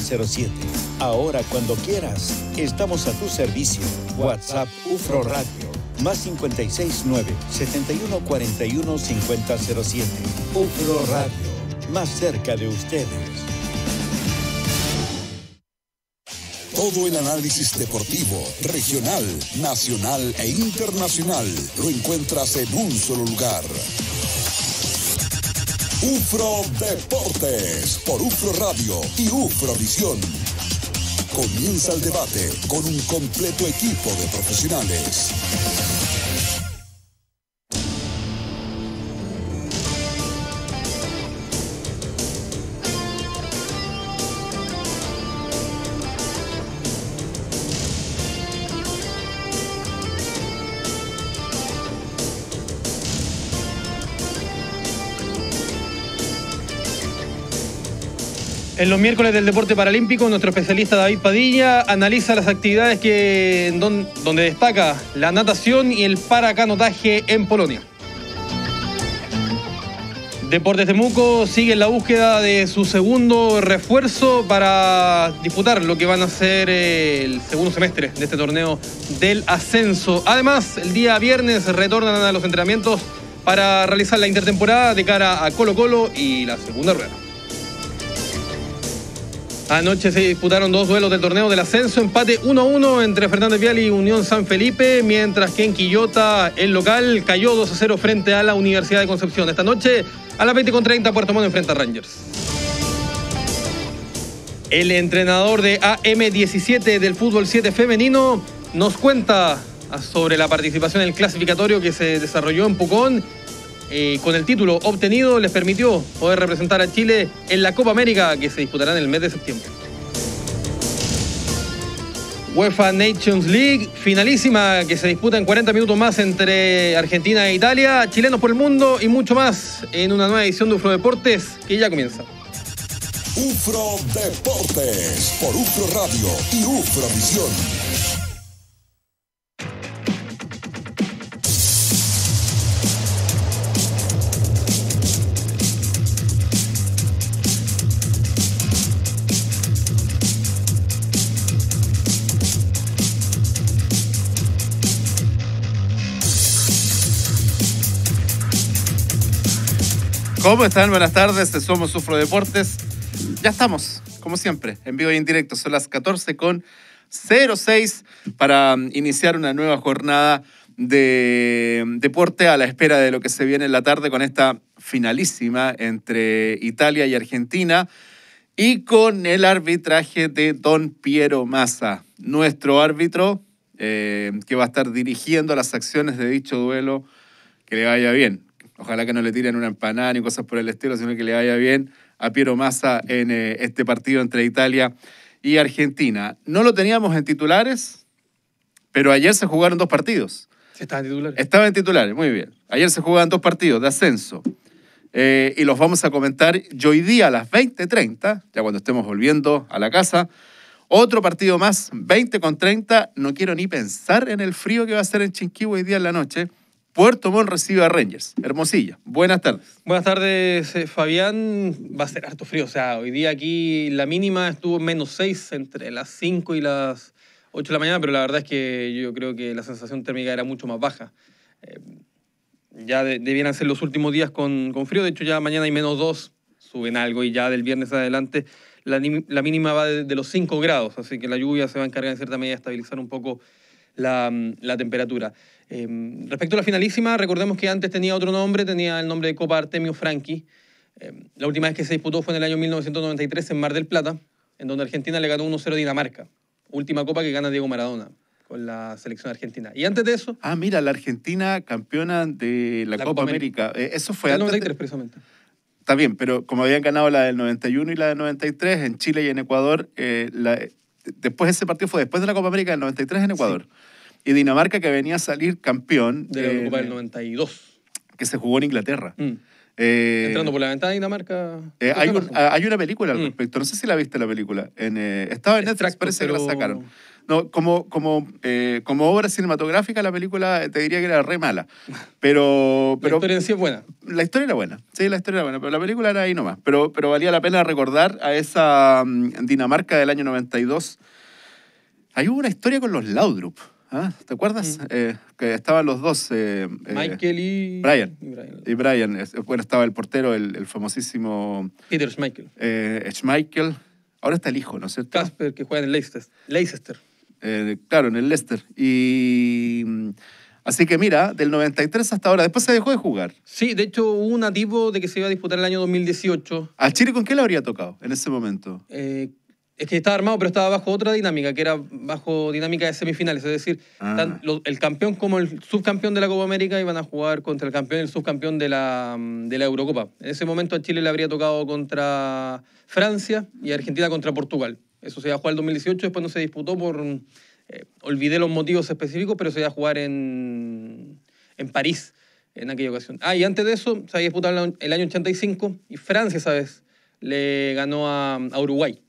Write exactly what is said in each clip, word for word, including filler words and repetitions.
cero siete. Ahora, cuando quieras, estamos a tu servicio. WhatsApp UFRO Radio, más cinco seis nueve, siete uno cuatro uno, cinco cero cero siete. UFRO Radio, más cerca de ustedes. Todo el análisis deportivo, regional, nacional e internacional, lo encuentras en un solo lugar. UFRO Deportes, por UFRO Radio y UFRO Visión. Comienza el debate con un completo equipo de profesionales. En los miércoles del deporte paralímpico, nuestro especialista David Padilla analiza las actividades que, don, donde destaca la natación y el paracanotaje en Polonia. Deportes Temuco sigue en la búsqueda de su segundo refuerzo para disputar lo que van a ser el segundo semestre de este torneo del ascenso. Además, el día viernes retornan a los entrenamientos para realizar la intertemporada de cara a Colo-Colo y la segunda rueda. Anoche se disputaron dos duelos del torneo del ascenso, empate uno a uno entre Fernández Vial y Unión San Felipe, mientras que en Quillota, el local, cayó dos a cero frente a la Universidad de Concepción. Esta noche, a las veinte con treinta, Puerto Montt enfrenta a Rangers. El entrenador de A M diecisiete del fútbol siete femenino nos cuenta sobre la participación en el clasificatorio que se desarrolló en Pucón. Eh, con el título obtenido les permitió poder representar a Chile en la Copa América que se disputará en el mes de septiembre. UEFA Nations League, finalísima que se disputa en cuarenta minutos más entre Argentina e Italia, chilenos por el mundo y mucho más en una nueva edición de UFRO Deportes que ya comienza. UFRO Deportes por UFRO Radio y UFRO Visión. ¿Cómo están? Buenas tardes, somos UFRO Deportes. Ya estamos, como siempre, en vivo y en directo. Son las catorce con cero seis para iniciar una nueva jornada de deporte a la espera de lo que se viene en la tarde con esta finalísima entre Italia y Argentina y con el arbitraje de don Piero Massa, nuestro árbitro eh, que va a estar dirigiendo las acciones de dicho duelo. Que le vaya bien. Ojalá que no le tiren una empanada ni cosas por el estilo, sino que le vaya bien a Piero Massa en eh, este partido entre Italia y Argentina. No lo teníamos en titulares, pero ayer se jugaron dos partidos. ¿Estaba en titulares? Estaba en titulares, muy bien. Ayer se jugaban dos partidos de ascenso. Eh, y los vamos a comentar yo hoy día a las veinte treinta, ya cuando estemos volviendo a la casa. Otro partido más, veinte con treinta. No quiero ni pensar en el frío que va a hacer en Chinquihue hoy día en la noche. Puerto Montt recibe a Rangers. Hermosilla. Buenas tardes. Buenas tardes, eh, Fabián. Va a ser harto frío. O sea, hoy día aquí la mínima estuvo menos seis entre las cinco y las ocho de la mañana, pero la verdad es que yo creo que la sensación térmica era mucho más baja. Eh, ya de, debieran ser los últimos días con, con frío. De hecho, ya mañana hay menos dos. Suben algo y ya del viernes adelante la, la mínima va de, de los cinco grados. Así que la lluvia se va a encargar en cierta medida de estabilizar un poco la, la temperatura. Eh, respecto a la finalísima, recordemos que antes tenía otro nombre, tenía el nombre de Copa Artemio Franchi. Eh, la última vez que se disputó fue en el año mil novecientos noventa y tres en Mar del Plata, en donde Argentina le ganó uno cero a Dinamarca. Última copa que gana Diego Maradona con la selección argentina. Y antes de eso... Ah, mira, la Argentina campeona de la, la Copa, Copa América. América. Eh, eso fue antes... noventa y tres, de... precisamente. Está bien, pero como habían ganado la del noventa y uno y la del noventa y tres en Chile y en Ecuador, eh, la... después ese partido fue después de la Copa América del noventa y tres en Ecuador. Sí. Y Dinamarca, que venía a salir campeón... De la eh, Copa del noventa y dos. Que se jugó en Inglaterra. Mm. Eh, Entrando por la ventana de Dinamarca... Eh, hay, un, hay una película al respecto. Mm. No sé si la viste, la película. En, eh, estaba en Netflix, parece pero... que la sacaron. No, como, como, eh, como obra cinematográfica la película te diría que era re mala, pero, pero... La historia en sí es buena. La historia era buena, sí, la historia era buena, pero la película era ahí nomás. Pero, pero valía la pena recordar a esa um, Dinamarca del año noventa y dos. Ahí hubo una historia con los Laudrup, ¿ah? ¿Te acuerdas? Mm. Eh, que estaban los dos. Eh, Michael eh, y... Brian. Y Brian. Y Brian. Bueno, estaba el portero, el, el famosísimo... Peter Schmeichel. Eh, Schmeichel. Ahora está el hijo, ¿no es cierto? Casper, que juega en el Leicester. Leicester. Eh, claro, en el Leicester. Y... Así que mira, del noventa y tres hasta ahora, después se dejó de jugar. Sí, de hecho hubo un atisbo de que se iba a disputar el año dos mil dieciocho. ¿A Chile con qué le habría tocado en ese momento? Eh, es que estaba armado, pero estaba bajo otra dinámica, que era bajo dinámica de semifinales. Es decir, ah. tan, lo, el campeón como el subcampeón de la Copa América iban a jugar contra el campeón y el subcampeón de la, de la Eurocopa. En ese momento a Chile le habría tocado contra Francia y a Argentina contra Portugal. Eso se iba a jugar el dos mil dieciocho, después no se disputó por... Eh, olvidé los motivos específicos, pero se iba a jugar en, en París en aquella ocasión. Ah, y antes de eso se había disputado el año ochenta y cinco y Francia, ¿sabes?, le ganó a, a Uruguay.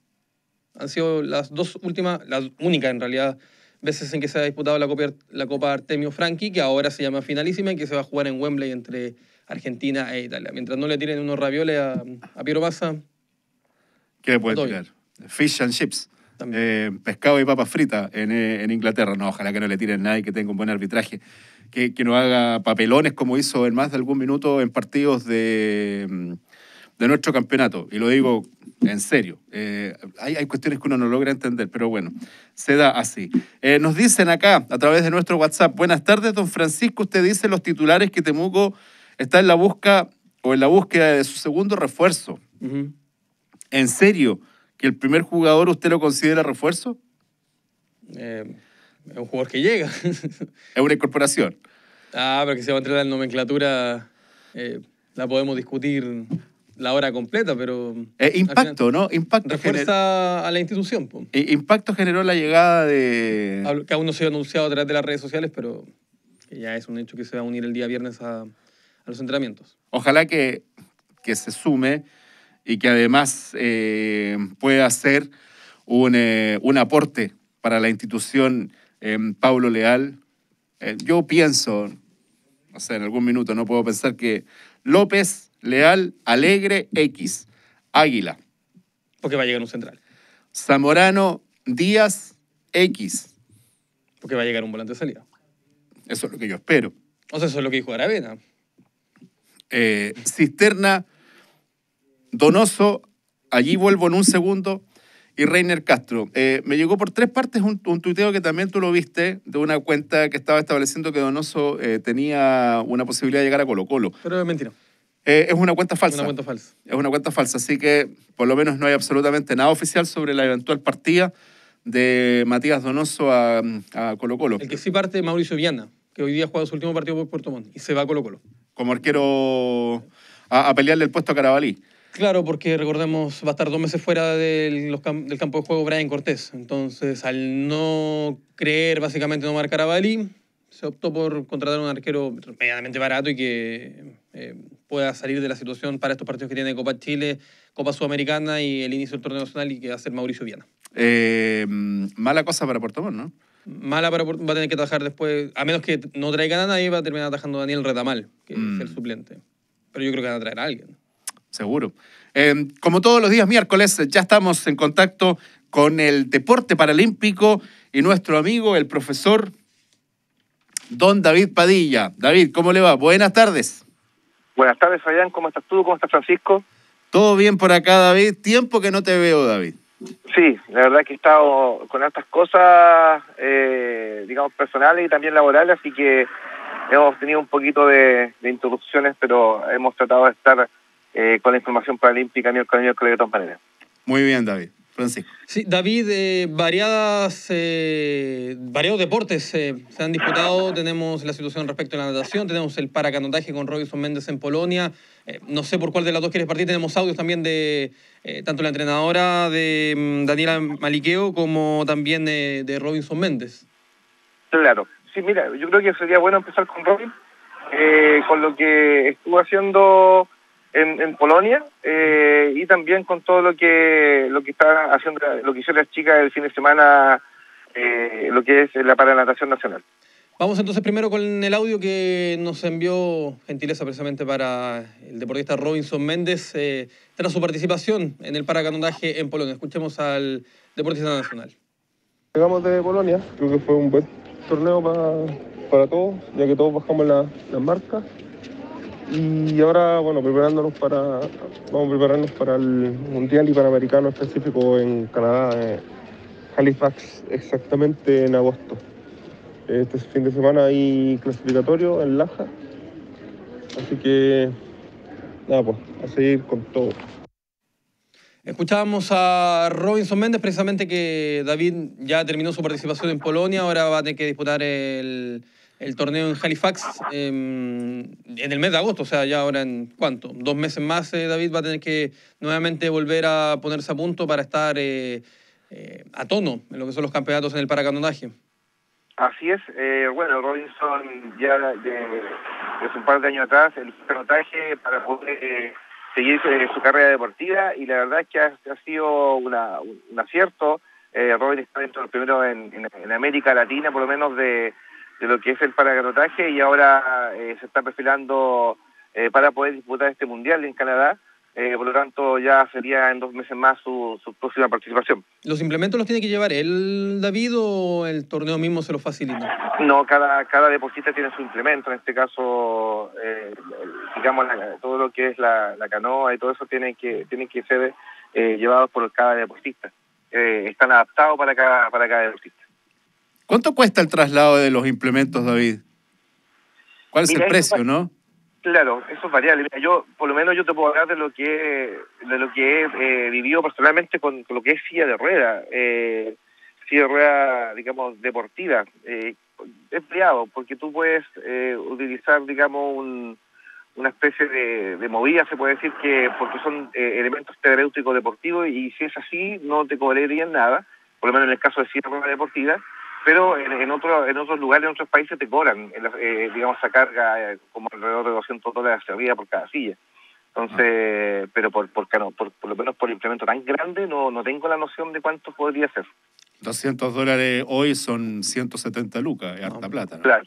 Han sido las dos últimas, las únicas en realidad, veces en que se ha disputado la Copa, la Copa Artemio Franchi, que ahora se llama Finalísima y que se va a jugar en Wembley entre Argentina e Italia. Mientras no le tiren unos ravioles a, a Piero Massa. ¿Qué le puede tirar? Fish and chips. Eh, pescado y papas fritas en, en Inglaterra. No, ojalá que no le tiren nada y que tenga un buen arbitraje. Que, que no haga papelones como hizo en más de algún minuto en partidos de, de nuestro campeonato. Y lo digo en serio. Eh, hay, hay cuestiones que uno no logra entender, pero bueno, se da así. Eh, nos dicen acá, a través de nuestro WhatsApp, buenas tardes, don Francisco. Usted dice los titulares que Temuco está en la busca o en la búsqueda de su segundo refuerzo. Uh-huh. En serio, ¿que el primer jugador usted lo considera refuerzo? Eh, es un jugador que llega. Es una incorporación. Ah, pero que se va a entrar en nomenclatura, eh, la podemos discutir la hora completa, pero... Eh, impacto, final, ¿no? Impacto. Refuerza a la institución. Po. Impacto generó la llegada de... Que aún no se ha anunciado a través de las redes sociales, pero ya es un hecho que se va a unir el día viernes a, a los entrenamientos. Ojalá que, que se sume... y que además eh, pueda ser un, eh, un aporte para la institución. eh, Pablo Leal. Eh, yo pienso, no sé, en algún minuto no puedo pensar que López, Leal, Alegre, X, Águila. Porque va a llegar un central. Zamorano, Díaz, X. Porque va a llegar un volante de salida. Eso es lo que yo espero. O sea, eso es lo que dijo Aravena. Eh, Cisterna, Donoso, allí vuelvo en un segundo, y Reiner Castro. Eh, me llegó por tres partes un, un tuiteo que también tú lo viste, de una cuenta que estaba estableciendo que Donoso eh, tenía una posibilidad de llegar a Colo-Colo. Pero es mentira. Eh, es una cuenta falsa. Es una cuenta falsa. Es una cuenta falsa, así que por lo menos no hay absolutamente nada oficial sobre la eventual partida de Matías Donoso a, a Colo-Colo. El que sí parte es Mauricio Viana, que hoy día ha jugado su último partido por Puerto Montt, y se va a Colo-Colo. Como arquero a, a pelearle el puesto a Carabalí. Claro, porque recordemos, va a estar dos meses fuera del, los, del campo de juego Brian Cortés. Entonces, al no creer, básicamente no marcar a Bali, se optó por contratar a un arquero medianamente barato y que eh, pueda salir de la situación para estos partidos que tiene Copa Chile, Copa Sudamericana y el inicio del torneo nacional, y que va a ser Mauricio Viana. Eh, mala cosa para Puerto Montt, ¿no? Mala para Puerto Montt, va a tener que atajar después, a menos que no traigan a nadie, va a terminar atajando a Daniel Retamal, que mm. es el suplente. Pero yo creo que van a traer a alguien. Seguro. Eh, como todos los días miércoles, ya estamos en contacto con el deporte paralímpico y nuestro amigo, el profesor don David Padilla. David, ¿cómo le va? Buenas tardes. Buenas tardes, Fabián. ¿Cómo estás tú? ¿Cómo estás, Francisco? Todo bien por acá, David. Tiempo que no te veo, David. Sí, la verdad que he estado con hartas cosas, eh, digamos, personales y también laborales, así que hemos tenido un poquito de, de interrupciones, pero hemos tratado de estar... Eh, con la información paralímpica, miércoles, miércoles de todas maneras. Muy bien, David. Francisco. Sí, David, eh, variadas, eh, variados deportes eh, se han disputado. Tenemos la situación respecto a la natación, tenemos el paracanotaje con Robinson Méndez en Polonia. Eh, no sé por cuál de las dos quieres partir. Tenemos audios también de eh, tanto la entrenadora de um, Daniela Maliqueo como también eh, de Robinson Méndez. Claro. Sí, mira, yo creo que sería bueno empezar con Robin, eh, con lo que estuvo haciendo... En, en Polonia, eh, y también con todo lo que lo que está haciendo, lo que hicieron las chicas el fin de semana eh, lo que es la paranatación nacional. Vamos entonces primero con el audio que nos envió gentileza precisamente para el deportista Robinson Méndez eh, tras su participación en el paracanotaje en Polonia. Escuchemos al deportista nacional. Llegamos de Polonia, creo que fue un buen torneo para, para todos, ya que todos bajamos las la marcas. Y ahora, bueno, preparándonos para, vamos a prepararnos para el Mundial y Panamericano específico en Canadá, eh, Halifax, exactamente en agosto. Este fin de semana hay clasificatorio en Laja, así que nada, pues, a seguir con todo. Escuchábamos a Robinson Méndez, precisamente que David ya terminó su participación en Polonia, ahora va a tener que disputar el, el torneo en Halifax eh, en el mes de agosto, o sea, ya ahora en ¿cuánto? Dos meses más, eh, David va a tener que nuevamente volver a ponerse a punto para estar eh, eh, a tono en lo que son los campeonatos en el paracanotaje. Así es, eh, bueno, Robinson ya desde un par de años atrás el pilotaje para poder eh, seguir eh, su carrera deportiva, y la verdad es que ha, ha sido una, un acierto. eh, Robin está dentro del primero en, en, en América Latina, por lo menos de, de lo que es el paracanotaje, y ahora eh, se está perfilando eh, para poder disputar este Mundial en Canadá. Eh, por lo tanto, ya sería en dos meses más su, su próxima participación. ¿Los implementos los tiene que llevar él, David, o el torneo mismo se los facilita? No, cada, cada deportista tiene su implemento. En este caso, eh, digamos, la, todo lo que es la, la canoa y todo eso tiene que, tiene que ser eh, llevado por cada deportista. Eh, están adaptados para cada, para cada deportista. ¿Cuánto cuesta el traslado de los implementos, David? ¿Cuál es Mira, el precio, no? Claro, eso es variable. Mira, yo, por lo menos yo te puedo hablar de lo que de lo que he eh, vivido personalmente con, con lo que es silla de rueda, eh, silla de rueda, digamos, deportiva. Eh, es variado, porque tú puedes eh, utilizar, digamos, un, una especie de, de movida, se puede decir, que porque son eh, elementos terapéuticos deportivos, y si es así, no te cobrarían nada, por lo menos en el caso de silla de rueda deportiva. Pero en, en, otro, en otros lugares, en otros países te cobran, eh, digamos, esa carga eh, como alrededor de doscientos dólares hacia arriba por cada silla. Entonces, ah. pero por por, no, por por lo menos por el implemento tan grande, no, no tengo la noción de cuánto podría ser. doscientos dólares hoy son ciento setenta lucas, es harta plata, ¿no? Claro,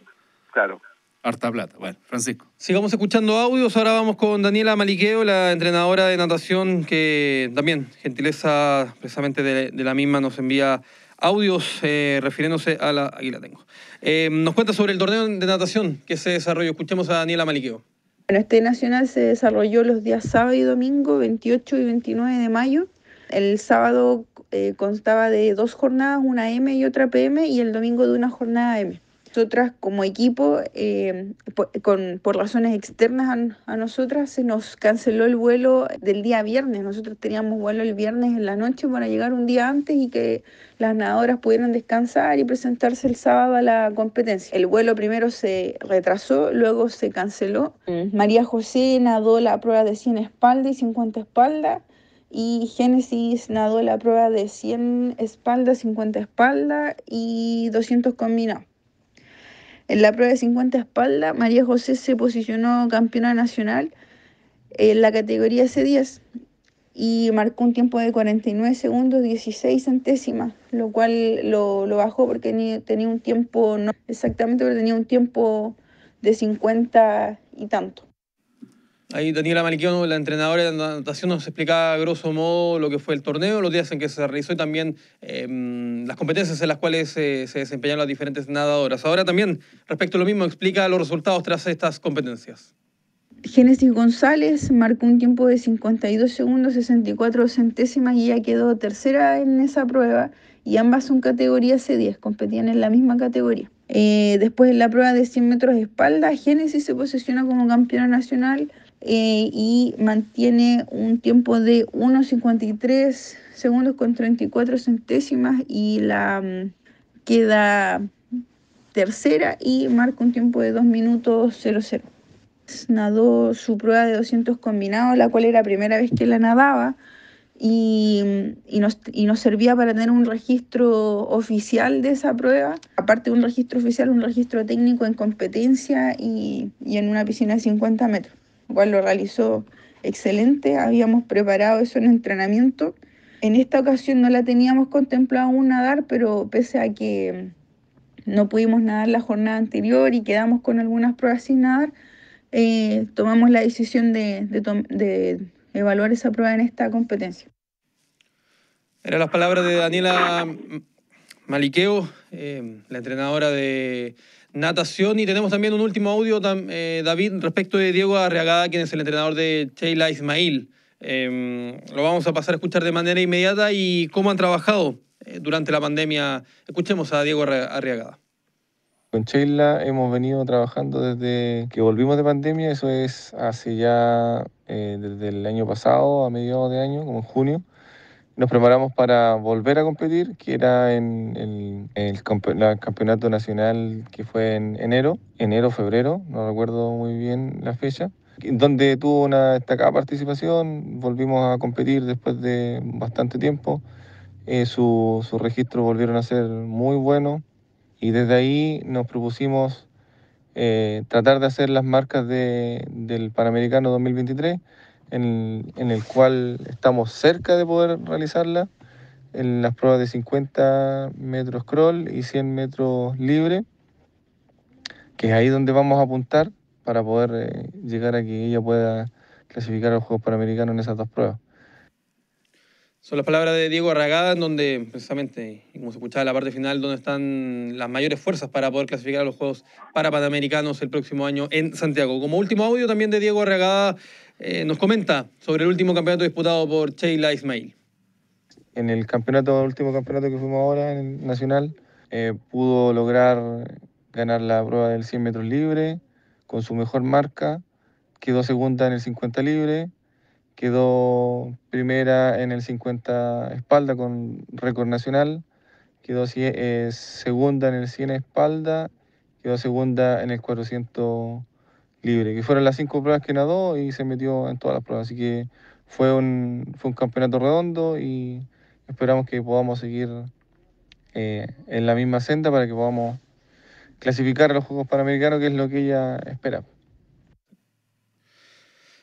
claro. Harta plata. Bueno, Francisco. Sigamos escuchando audios. Ahora vamos con Daniela Maliqueo, la entrenadora de natación, que también, gentileza precisamente de, de la misma, nos envía audios eh, refiriéndose a la... Aquí la tengo. Eh, nos cuenta sobre el torneo de natación que se desarrolló. Escuchemos a Daniela Maliqueo. Bueno, este nacional se desarrolló los días sábado y domingo, veintiocho y veintinueve de mayo. El sábado eh, constaba de dos jornadas, una M y otra P M, y el domingo de una jornada M. Nosotras como equipo, eh, por, con, por razones externas a, a nosotras, se nos canceló el vuelo del día viernes. Nosotros teníamos vuelo el viernes en la noche para llegar un día antes y que las nadadoras pudieran descansar y presentarse el sábado a la competencia. El vuelo primero se retrasó, luego se canceló. Mm. María José nadó la prueba de cien espalda y cincuenta espalda. Y Génesis nadó la prueba de cien espalda, cincuenta espalda y doscientos combinados. En la prueba de cincuenta espalda, María José se posicionó campeona nacional en la categoría C diez y marcó un tiempo de cuarenta y nueve segundos, dieciséis centésimas, lo cual lo, lo bajó porque tenía un tiempo, no exactamente, pero tenía un tiempo de cincuenta y tanto. Ahí Daniela Maliqueo, la entrenadora de natación, nos explica a grosso modo lo que fue el torneo, los días en que se realizó y también eh, las competencias en las cuales eh, se desempeñaron las diferentes nadadoras. Ahora también, respecto a lo mismo, explica los resultados tras estas competencias. Génesis González marcó un tiempo de cincuenta y dos segundos, sesenta y cuatro centésimas y ella quedó tercera en esa prueba, y ambas son categoría C diez, competían en la misma categoría. Eh, después en la prueba de cien metros de espalda, Génesis se posiciona como campeona nacional eh, y mantiene un tiempo de uno cincuenta y tres segundos con treinta y cuatro centésimas y la um, queda tercera y marca un tiempo de dos minutos cero cero. Nadó su prueba de doscientos combinados, la cual era la primera vez que la nadaba y, y, nos, y nos servía para tener un registro oficial de esa prueba. Aparte de un registro oficial, un registro técnico en competencia y, y en una piscina de cincuenta metros, lo cual lo realizó excelente. Habíamos preparado eso en entrenamiento en esta ocasión no la teníamos contemplado aún nadar, pero pese a que no pudimos nadar la jornada anterior y quedamos con algunas pruebas sin nadar, eh, tomamos la decisión de, de, de evaluar esa prueba en esta competencia. Eran las palabras de Daniela Maliqueo, eh, la entrenadora de natación. Y tenemos también un último audio, eh, David, respecto de Diego Arriagada, quien es el entrenador de Sheila Ismael. Eh, lo vamos a pasar a escuchar de manera inmediata y cómo han trabajado durante la pandemia. Escuchemos a Diego Arriagada. Con Sheila hemos venido trabajando desde que volvimos de pandemia, eso es hace ya eh, desde el año pasado, a mediados de año, como en junio. Nos preparamos para volver a competir, que era en el, el, el campeonato nacional que fue en enero, enero, febrero, no recuerdo muy bien la fecha, donde tuvo una destacada participación. Volvimos a competir después de bastante tiempo. Eh, su, su registro volvieron a ser muy bueno y desde ahí nos propusimos eh, tratar de hacer las marcas de, del Panamericano dos mil veintitrés, en, en el cual estamos cerca de poder realizarla en las pruebas de cincuenta metros crawl y cien metros libre, que es ahí donde vamos a apuntar para poder eh, llegar a que ella pueda clasificar a los Juegos Panamericanos en esas dos pruebas. Son las palabras de Diego Arriagada, en donde, precisamente, como se escuchaba en la parte final, donde están las mayores fuerzas para poder clasificar a los Juegos Parapanamericanos el próximo año en Santiago. Como último audio también de Diego Arriagada, eh, nos comenta sobre el último campeonato disputado por Sheila Ismael. En el campeonato, último campeonato que fuimos ahora, en el nacional, eh, pudo lograr ganar la prueba del cien metros libre con su mejor marca, quedó segunda en el cincuenta libre, quedó primera en el cincuenta espalda con récord nacional, quedó eh, segunda en el cien espalda, quedó segunda en el cuatrocientos libre, que fueron las cinco pruebas que nadó y se metió en todas las pruebas. Así que fue un, fue un campeonato redondo y esperamos que podamos seguir eh, en la misma senda para que podamos clasificar a los Juegos Panamericanos, que es lo que ella espera.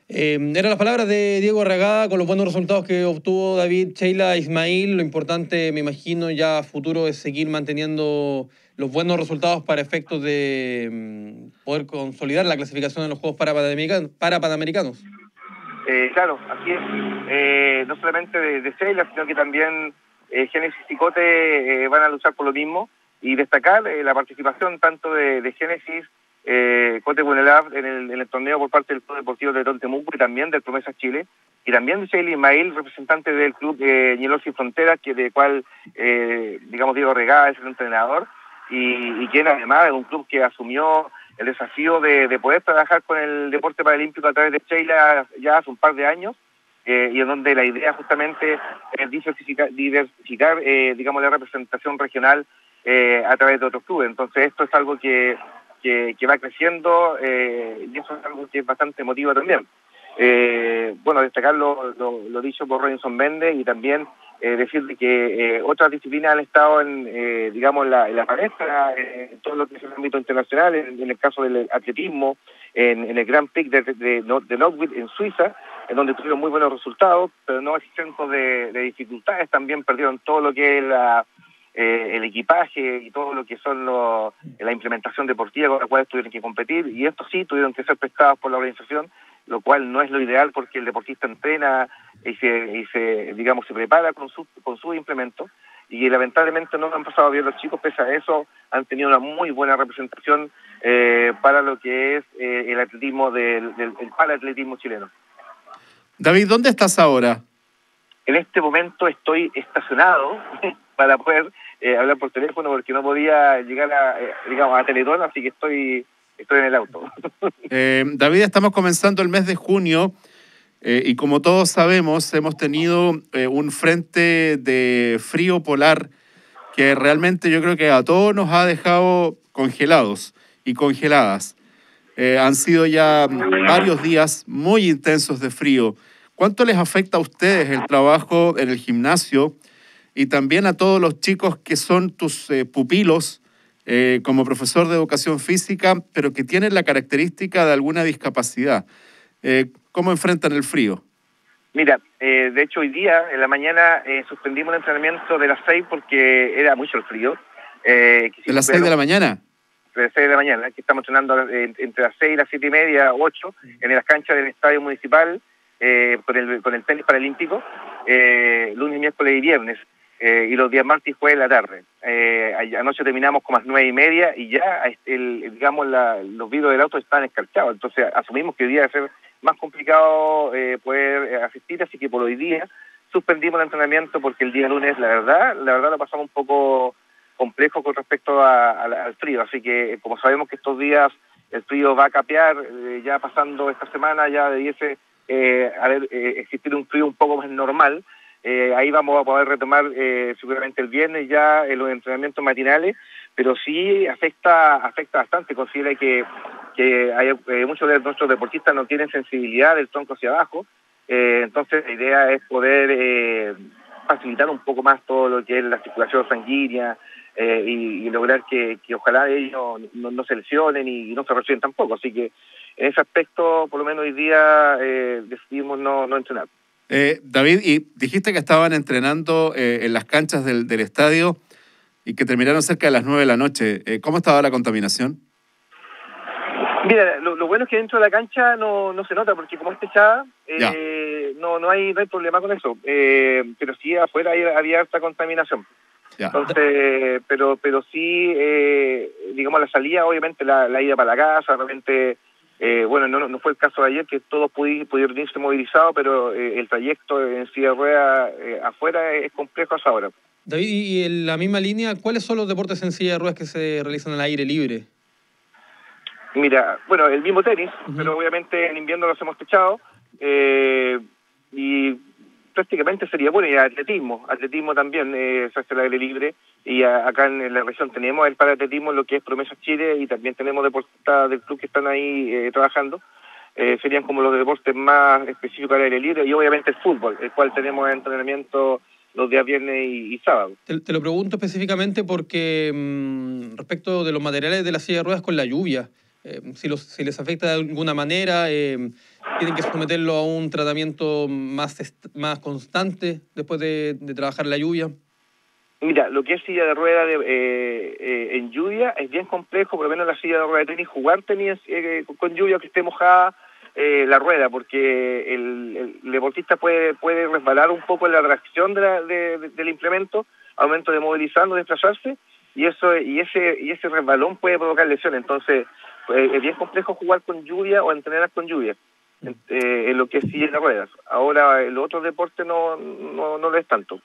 Eh, eran las palabras de Diego Arriagada con los buenos resultados que obtuvo David Sheila Ismael. Lo importante, me imagino, ya a futuro es seguir manteniendo los buenos resultados para efectos de poder consolidar la clasificación en los Juegos Parapanamericanos. Para Panamericanos. Eh, claro, así es. Eh, no solamente de, de Sheila, sino que también eh, Génesis y Cote eh, van a luchar por lo mismo, y destacar eh, la participación tanto de, de Génesis, Eh, Cote Bunelab en el, en el torneo por parte del Club Deportivo de Deportes Temuco y también del Promesas Chile, y también de Sheila Ismael, representante del Club eh, Ñelos y Fronteras, que de cual eh, digamos Diego Arriagada es el entrenador, y, y quien además es un club que asumió el desafío de, de poder trabajar con el deporte paralímpico a través de Sheila ya hace un par de años, eh, y en donde la idea justamente es diversificar, diversificar eh, digamos la representación regional eh, a través de otros clubes. Entonces esto es algo que Que, que va creciendo eh, y eso es algo que es bastante emotivo también. Eh, bueno, destacar lo, lo, lo dicho por Robinson Méndez y también eh, decir que eh, otras disciplinas han estado en, eh, digamos, la, en la palestra, eh, en todo lo que es el ámbito internacional, en, en el caso del atletismo, en, en el Grand Prix de, de, de, de Norwich en Suiza, en donde tuvieron muy buenos resultados, pero no exentos de, de dificultades. También perdieron todo lo que es la... Eh, el equipaje y todo lo que son lo, la implementación deportiva con la cual tuvieron que competir, y estos sí tuvieron que ser pescados por la organización, lo cual no es lo ideal porque el deportista entrena y se, y se digamos se prepara con su, con su implemento, y lamentablemente no han pasado bien los chicos. Pese a eso han tenido una muy buena representación eh, para lo que es eh, el atletismo del, del el paraatletismo chileno. David, ¿dónde estás ahora? En este momento estoy estacionado para poder eh, hablar por teléfono porque no podía llegar a, eh, digamos, a Teletón, así que estoy, estoy en el auto. Eh, David, estamos comenzando el mes de junio eh, y como todos sabemos hemos tenido eh, un frente de frío polar que realmente yo creo que a todos nos ha dejado congelados y congeladas. Eh, han sido ya varios días muy intensos de frío. ¿Cuánto les afecta a ustedes el trabajo en el gimnasio? Y también a todos los chicos que son tus eh, pupilos eh, como profesor de educación física, pero que tienen la característica de alguna discapacidad. Eh, ¿Cómo enfrentan el frío? Mira, eh, de hecho hoy día, en la mañana, eh, suspendimos el entrenamiento de las seis porque era mucho el frío. Eh, ¿De las seis de la mañana? De las seis de la mañana, aquí estamos entrenando eh, entre las seis y las siete y media, ocho, en las canchas del Estadio Municipal, eh, con, el, con el tenis paralímpico, eh, lunes, miércoles y viernes, eh, y los días martes y jueves de la tarde. Eh, anoche terminamos como a las nueve y media y ya, el, digamos, la, los vidrios del auto están escarchados, entonces asumimos que hoy día debe ser más complicado eh, poder asistir, así que por hoy día suspendimos el entrenamiento porque el día lunes, la verdad, la verdad lo pasamos un poco complejo con respecto a, a, al frío, así que como sabemos que estos días el frío va a capear, eh, ya pasando esta semana ya debiese eh, haber, eh, existir un frío un poco más normal, eh, ahí vamos a poder retomar eh, seguramente el viernes ya eh, los entrenamientos matinales, pero sí afecta, afecta bastante, considera que que hay, eh, muchos de nuestros deportistas no tienen sensibilidad del tronco hacia abajo, eh, entonces la idea es poder eh, facilitar un poco más todo lo que es la circulación sanguínea eh, y, y lograr que, que ojalá ellos no, no se lesionen y, y no se resienten tampoco, así que en ese aspecto por lo menos hoy día eh, decidimos no, no entrenar. Eh, David, y dijiste que estaban entrenando eh, en las canchas del, del estadio y que terminaron cerca de las nueve de la noche, eh, ¿cómo estaba la contaminación? Mira, lo, lo bueno es que dentro de la cancha no, no se nota, porque como es techada, eh, no, no, hay, no hay problema con eso. Eh, pero sí, afuera hay, había harta contaminación. Ya. Entonces, pero pero sí, eh, digamos, la salida, obviamente, la, la ida para la casa, realmente, eh, bueno, no, no fue el caso de ayer, que todos pudi- pudieron irse movilizados, pero eh, el trayecto en silla de ruedas eh, afuera es complejo hasta ahora. David, y en la misma línea, ¿cuáles son los deportes en silla de ruedas que se realizan al aire libre? Mira, bueno, el mismo tenis, uh-huh. pero obviamente en invierno los hemos techado eh, y prácticamente sería bueno, y atletismo, atletismo también, eh, se hace el aire libre y a, acá en la región tenemos el paratletismo, lo que es Promesas Chile y también tenemos deportistas del club que están ahí eh, trabajando, eh, serían como los deportes más específicos al aire libre y obviamente el fútbol, el cual tenemos entrenamiento los días viernes y, y sábado. Te, te lo pregunto específicamente porque mmm, respecto de los materiales de la silla de ruedas con la lluvia, Eh, si, los, si les afecta de alguna manera, eh, tienen que someterlo a un tratamiento más est- más constante después de, de trabajar la lluvia. Mira, lo que es silla de rueda de, eh, eh, en lluvia es bien complejo, por lo menos la silla de rueda de tenis, jugar tenis eh, con lluvia que esté mojada eh, la rueda, porque el, el deportista puede puede resbalar un poco en la tracción de la, de, de, del implemento, al momento de movilizarlo, desplazarse, y eso y ese y ese resbalón puede provocar lesiones, entonces es bien complejo jugar con lluvia o entrenar con lluvia, eh, en lo que sí en las ruedas. Ahora, en los otros deportes no, no, no lo es tanto.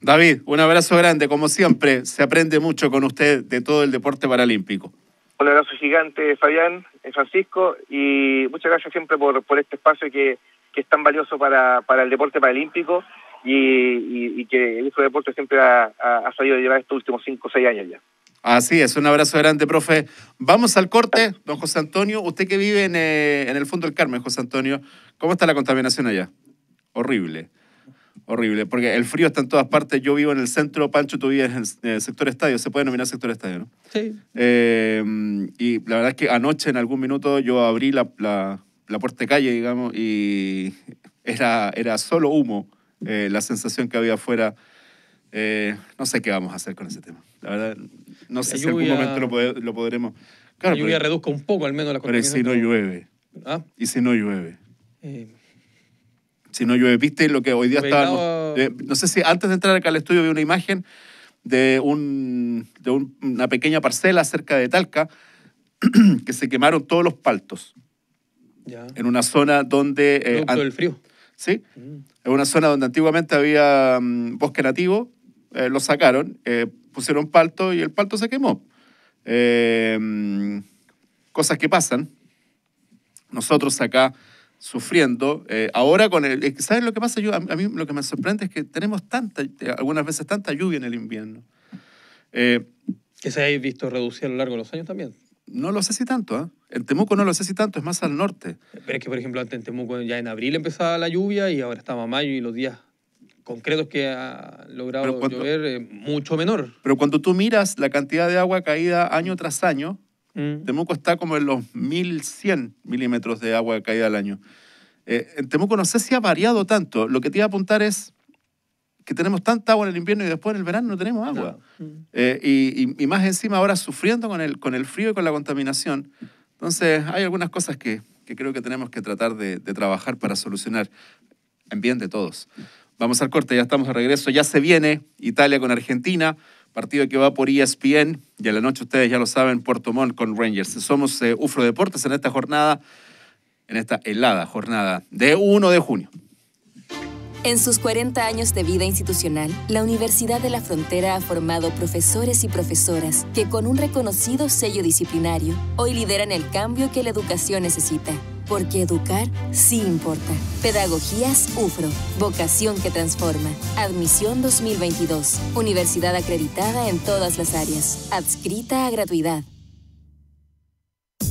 David, un abrazo grande, como siempre. Se aprende mucho con usted de todo el deporte paralímpico. Un abrazo gigante, Fabián, Francisco, y muchas gracias siempre por, por este espacio que, que es tan valioso para, para el deporte paralímpico y, y, y que el UFRO Deportes siempre ha, ha, ha sabido llevar estos últimos cinco o seis años ya. Así es, un abrazo grande, profe. Vamos al corte, don José Antonio. Usted que vive en, eh, en el fondo del Carmen, José Antonio, ¿cómo está la contaminación allá? Horrible, horrible, porque el frío está en todas partes. Yo vivo en el centro, Pancho, tú vives en el, en el sector estadio, se puede denominar sector estadio, ¿no? Sí. Eh, y la verdad es que anoche, en algún minuto, yo abrí la, la, la puerta de calle, digamos, y era, era solo humo eh, la sensación que había afuera. Eh, no sé qué vamos a hacer con ese tema. La verdad, no la sé lluvia, si en algún momento lo, pod- lo podremos... Claro, la lluvia pero, reduzca un poco al menos la contaminación. Pero si no llueve. ¿Ah? Y si no llueve. Eh. Si no llueve. ¿Viste lo que hoy día estábamos...? Eh, no sé si antes de entrar acá al estudio vi una imagen de, un, de un, una pequeña parcela cerca de Talca que se quemaron todos los paltos. Ya. En una zona donde... Eh, Producto an- del frío. Sí. Mm. En una zona donde antiguamente había um, bosque nativo, eh, lo sacaron... Eh, pusieron palto y el palto se quemó. Eh, cosas que pasan. Nosotros acá sufriendo. Eh, ahora con el... ¿Saben lo que pasa? Yo, a mí lo que me sorprende es que tenemos tanta, algunas veces tanta lluvia en el invierno. Eh, que se haya visto reducida a lo largo de los años también. No lo sé si tanto, ¿eh? En Temuco no lo sé si tanto, es más al norte. Pero es que, por ejemplo, antes en Temuco ya en abril empezaba la lluvia y ahora estaba mayo y los días... concretos que ha logrado cuando, llover eh, mucho menor. Pero cuando tú miras la cantidad de agua caída año tras año, mm. Temuco está como en los mil cien milímetros de agua caída al año. Eh, en Temuco no sé si ha variado tanto. Lo que te iba a apuntar es que tenemos tanta agua en el invierno y después en el verano no tenemos agua. No. Eh, y, y, y más encima ahora sufriendo con el, con el frío y con la contaminación. Entonces hay algunas cosas que, que creo que tenemos que tratar de, de trabajar para solucionar en bien de todos. Vamos al corte, ya estamos de regreso. Ya se viene Italia con Argentina, partido que va por E S P N. Y a la noche, ustedes ya lo saben, Puerto Montt con Rangers. Somos eh, UFRO Deportes en esta jornada, en esta helada jornada de primero de junio. En sus cuarenta años de vida institucional, la Universidad de la Frontera ha formado profesores y profesoras que con un reconocido sello disciplinario hoy lideran el cambio que la educación necesita. Porque educar sí importa. Pedagogías UFRO. Vocación que transforma. Admisión dos mil veintidós. Universidad acreditada en todas las áreas. Adscrita a gratuidad.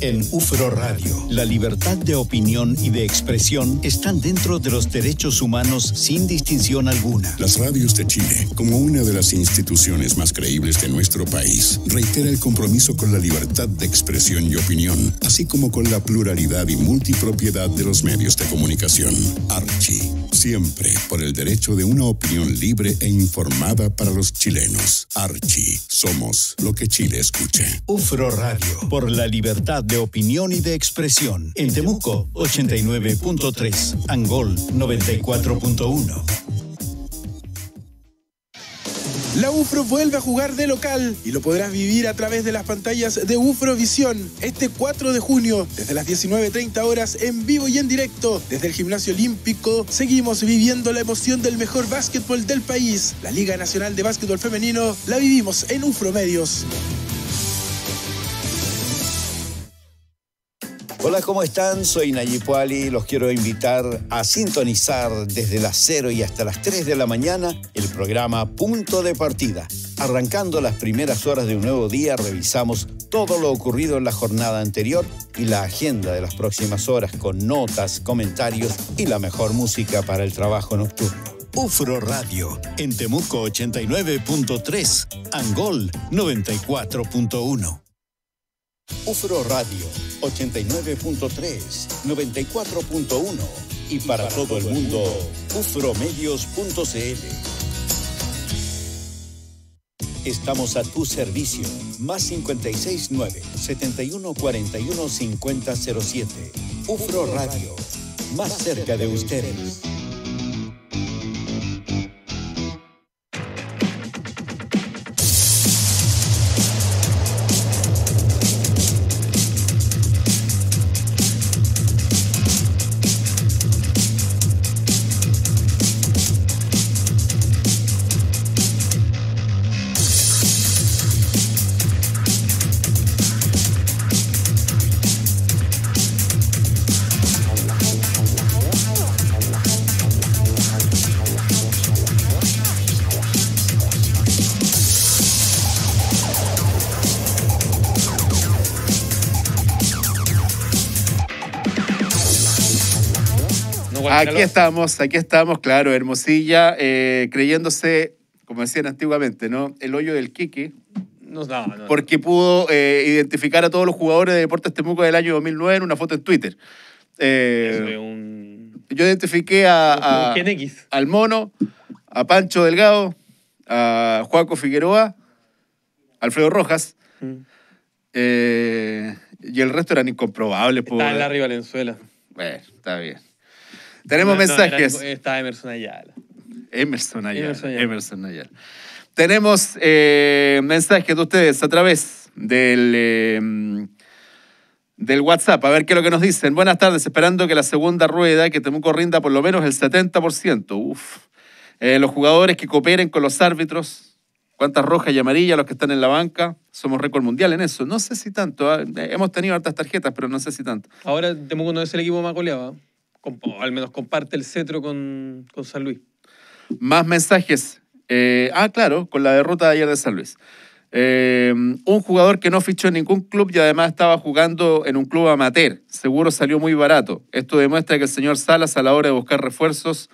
En UFRO Radio, la libertad de opinión y de expresión están dentro de los derechos humanos sin distinción alguna. Las radios de Chile, como una de las instituciones más creíbles de nuestro país, reitera el compromiso con la libertad de expresión y opinión, así como con la pluralidad y multipropiedad de los medios de comunicación. Archi, siempre por el derecho de una opinión libre e informada para los chilenos. Archi, somos lo que Chile escucha. UFRO Radio, por la libertad de De opinión y de expresión. En Temuco, ochenta y nueve punto tres. Angol, noventa y cuatro punto uno. La UFRO vuelve a jugar de local y lo podrás vivir a través de las pantallas de UFRO Visión este cuatro de junio desde las diecinueve treinta horas en vivo y en directo. Desde el Gimnasio Olímpico seguimos viviendo la emoción del mejor básquetbol del país. La Liga Nacional de Básquetbol Femenino la vivimos en UFRO Medios. Hola, ¿cómo están? Soy Nayib Wali. Los quiero invitar a sintonizar desde las cero y hasta las tres de la mañana el programa Punto de Partida. Arrancando las primeras horas de un nuevo día, revisamos todo lo ocurrido en la jornada anterior y la agenda de las próximas horas con notas, comentarios y la mejor música para el trabajo nocturno. UFRO Radio, en Temuco ochenta y nueve punto tres, Angol noventa y cuatro punto uno. UFRO Radio, ochenta y nueve punto tres, noventa y cuatro punto uno y para, y para todo, todo el mundo, mundo ufromedios punto cl. Estamos a tu servicio, más cinco seis nueve, setenta y uno cuarenta y uno, cincuenta cero siete. UFRO Radio, más, más cerca de ustedes. Aquí estamos, aquí estamos, claro, Hermosilla, eh, creyéndose, como decían antiguamente, ¿no? El hoyo del Quique. No, no, no. Porque pudo eh, identificar a todos los jugadores de Deportes Temuco del año dos mil nueve en una foto en Twitter. Eh, un... Yo identifiqué a, a, al Mono, a Pancho Delgado, a Joaco Figueroa, Alfredo Rojas. Mm. Eh, y el resto eran incomprobables. Está en la Valenzuela. Bueno, está bien. Tenemos no, mensajes. No, era, está Emerson Ayala. Emerson Ayala. Emerson Ayala. Emerson Ayala. Tenemos eh, mensajes de ustedes a través del, eh, del WhatsApp. A ver qué es lo que nos dicen. Buenas tardes. Esperando que la segunda rueda, que Temuco rinda por lo menos el setenta por ciento. Uf. Eh, los jugadores que cooperen con los árbitros. Cuántas rojas y amarillas los que están en la banca. Somos récord mundial en eso. No sé si tanto. ¿eh? Hemos tenido hartas tarjetas, pero no sé si tanto. Ahora Temuco no es el equipo más goleado. O al menos comparte el cetro con, con San Luis. Más mensajes. Eh, ah, claro, con la derrota de ayer de San Luis. Eh, un jugador que no fichó en ningún club y además estaba jugando en un club amateur. Seguro salió muy barato. Esto demuestra que el señor Salas, a la hora de buscar refuerzos,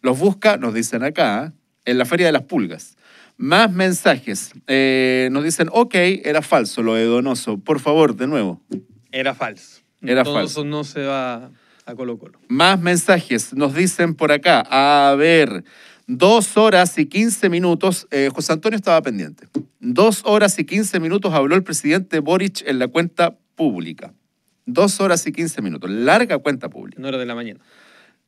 los busca, nos dicen acá, ¿eh? en la Feria de las Pulgas. Más mensajes. Eh, nos dicen, ok, era falso lo de Donoso. Por favor, de nuevo. Era falso. Era falso. Donoso no se va... a Colo-Colo. Más mensajes nos dicen por acá. A ver, dos horas y quince minutos. Eh, José Antonio estaba pendiente. Dos horas y quince minutos habló el presidente Boric en la cuenta pública. Dos horas y quince minutos. Larga cuenta pública. En hora de la mañana.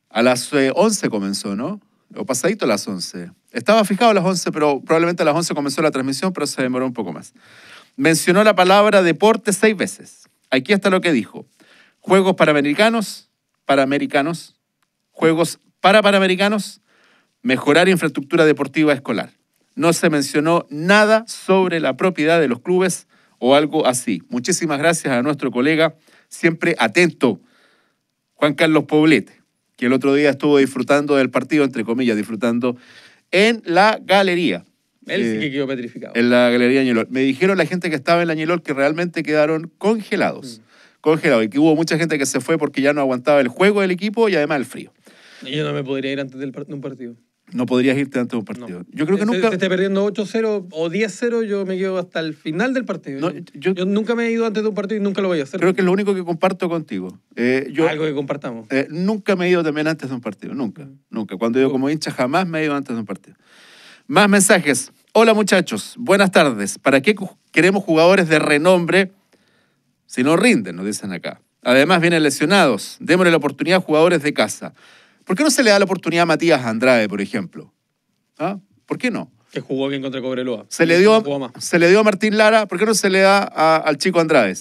A las eh, once comenzó, ¿no? O pasadito a las once. Estaba fijado a las once, pero probablemente a las once comenzó la transmisión, pero se demoró un poco más. Mencionó la palabra deporte seis veces. Aquí está lo que dijo. Juegos Panamericanos, Panamericanos, Juegos para Panamericanos, mejorar infraestructura deportiva escolar. No se mencionó nada sobre la propiedad de los clubes o algo así. Muchísimas gracias a nuestro colega, siempre atento, Juan Carlos Poblete, que el otro día estuvo disfrutando del partido, entre comillas, disfrutando en la galería. Él eh, sí que quedó petrificado. En la galería Añelol. Me dijeron la gente que estaba en la Añelol que realmente quedaron congelados. Mm. Congelados. Y que hubo mucha gente que se fue porque ya no aguantaba el juego del equipo y además el frío. Yo no me podría ir antes del de un partido. No podrías irte antes de un partido. No. Yo creo que nunca... Te esté perdiendo ocho cero o diez cero, yo me quedo hasta el final del partido. No, yo... yo nunca me he ido antes de un partido y nunca lo voy a hacer. Creo que es lo único que comparto contigo. Eh, yo... Algo que compartamos. Eh, nunca me he ido también antes de un partido. Nunca. Mm. Nunca. Cuando yo como hincha jamás me he ido antes de un partido. Más mensajes. Hola muchachos, buenas tardes. ¿Para qué queremos jugadores de renombre si no rinden? Nos dicen acá. Además vienen lesionados. Démosle la oportunidad a jugadores de casa. ¿Por qué no se le da la oportunidad a Matías Andrade, por ejemplo? ¿Ah? ¿Por qué no? Que jugó bien contra Cobreloa. Se le dio, no se le dio a Martín Lara. ¿Por qué no se le da a, al chico Andrade?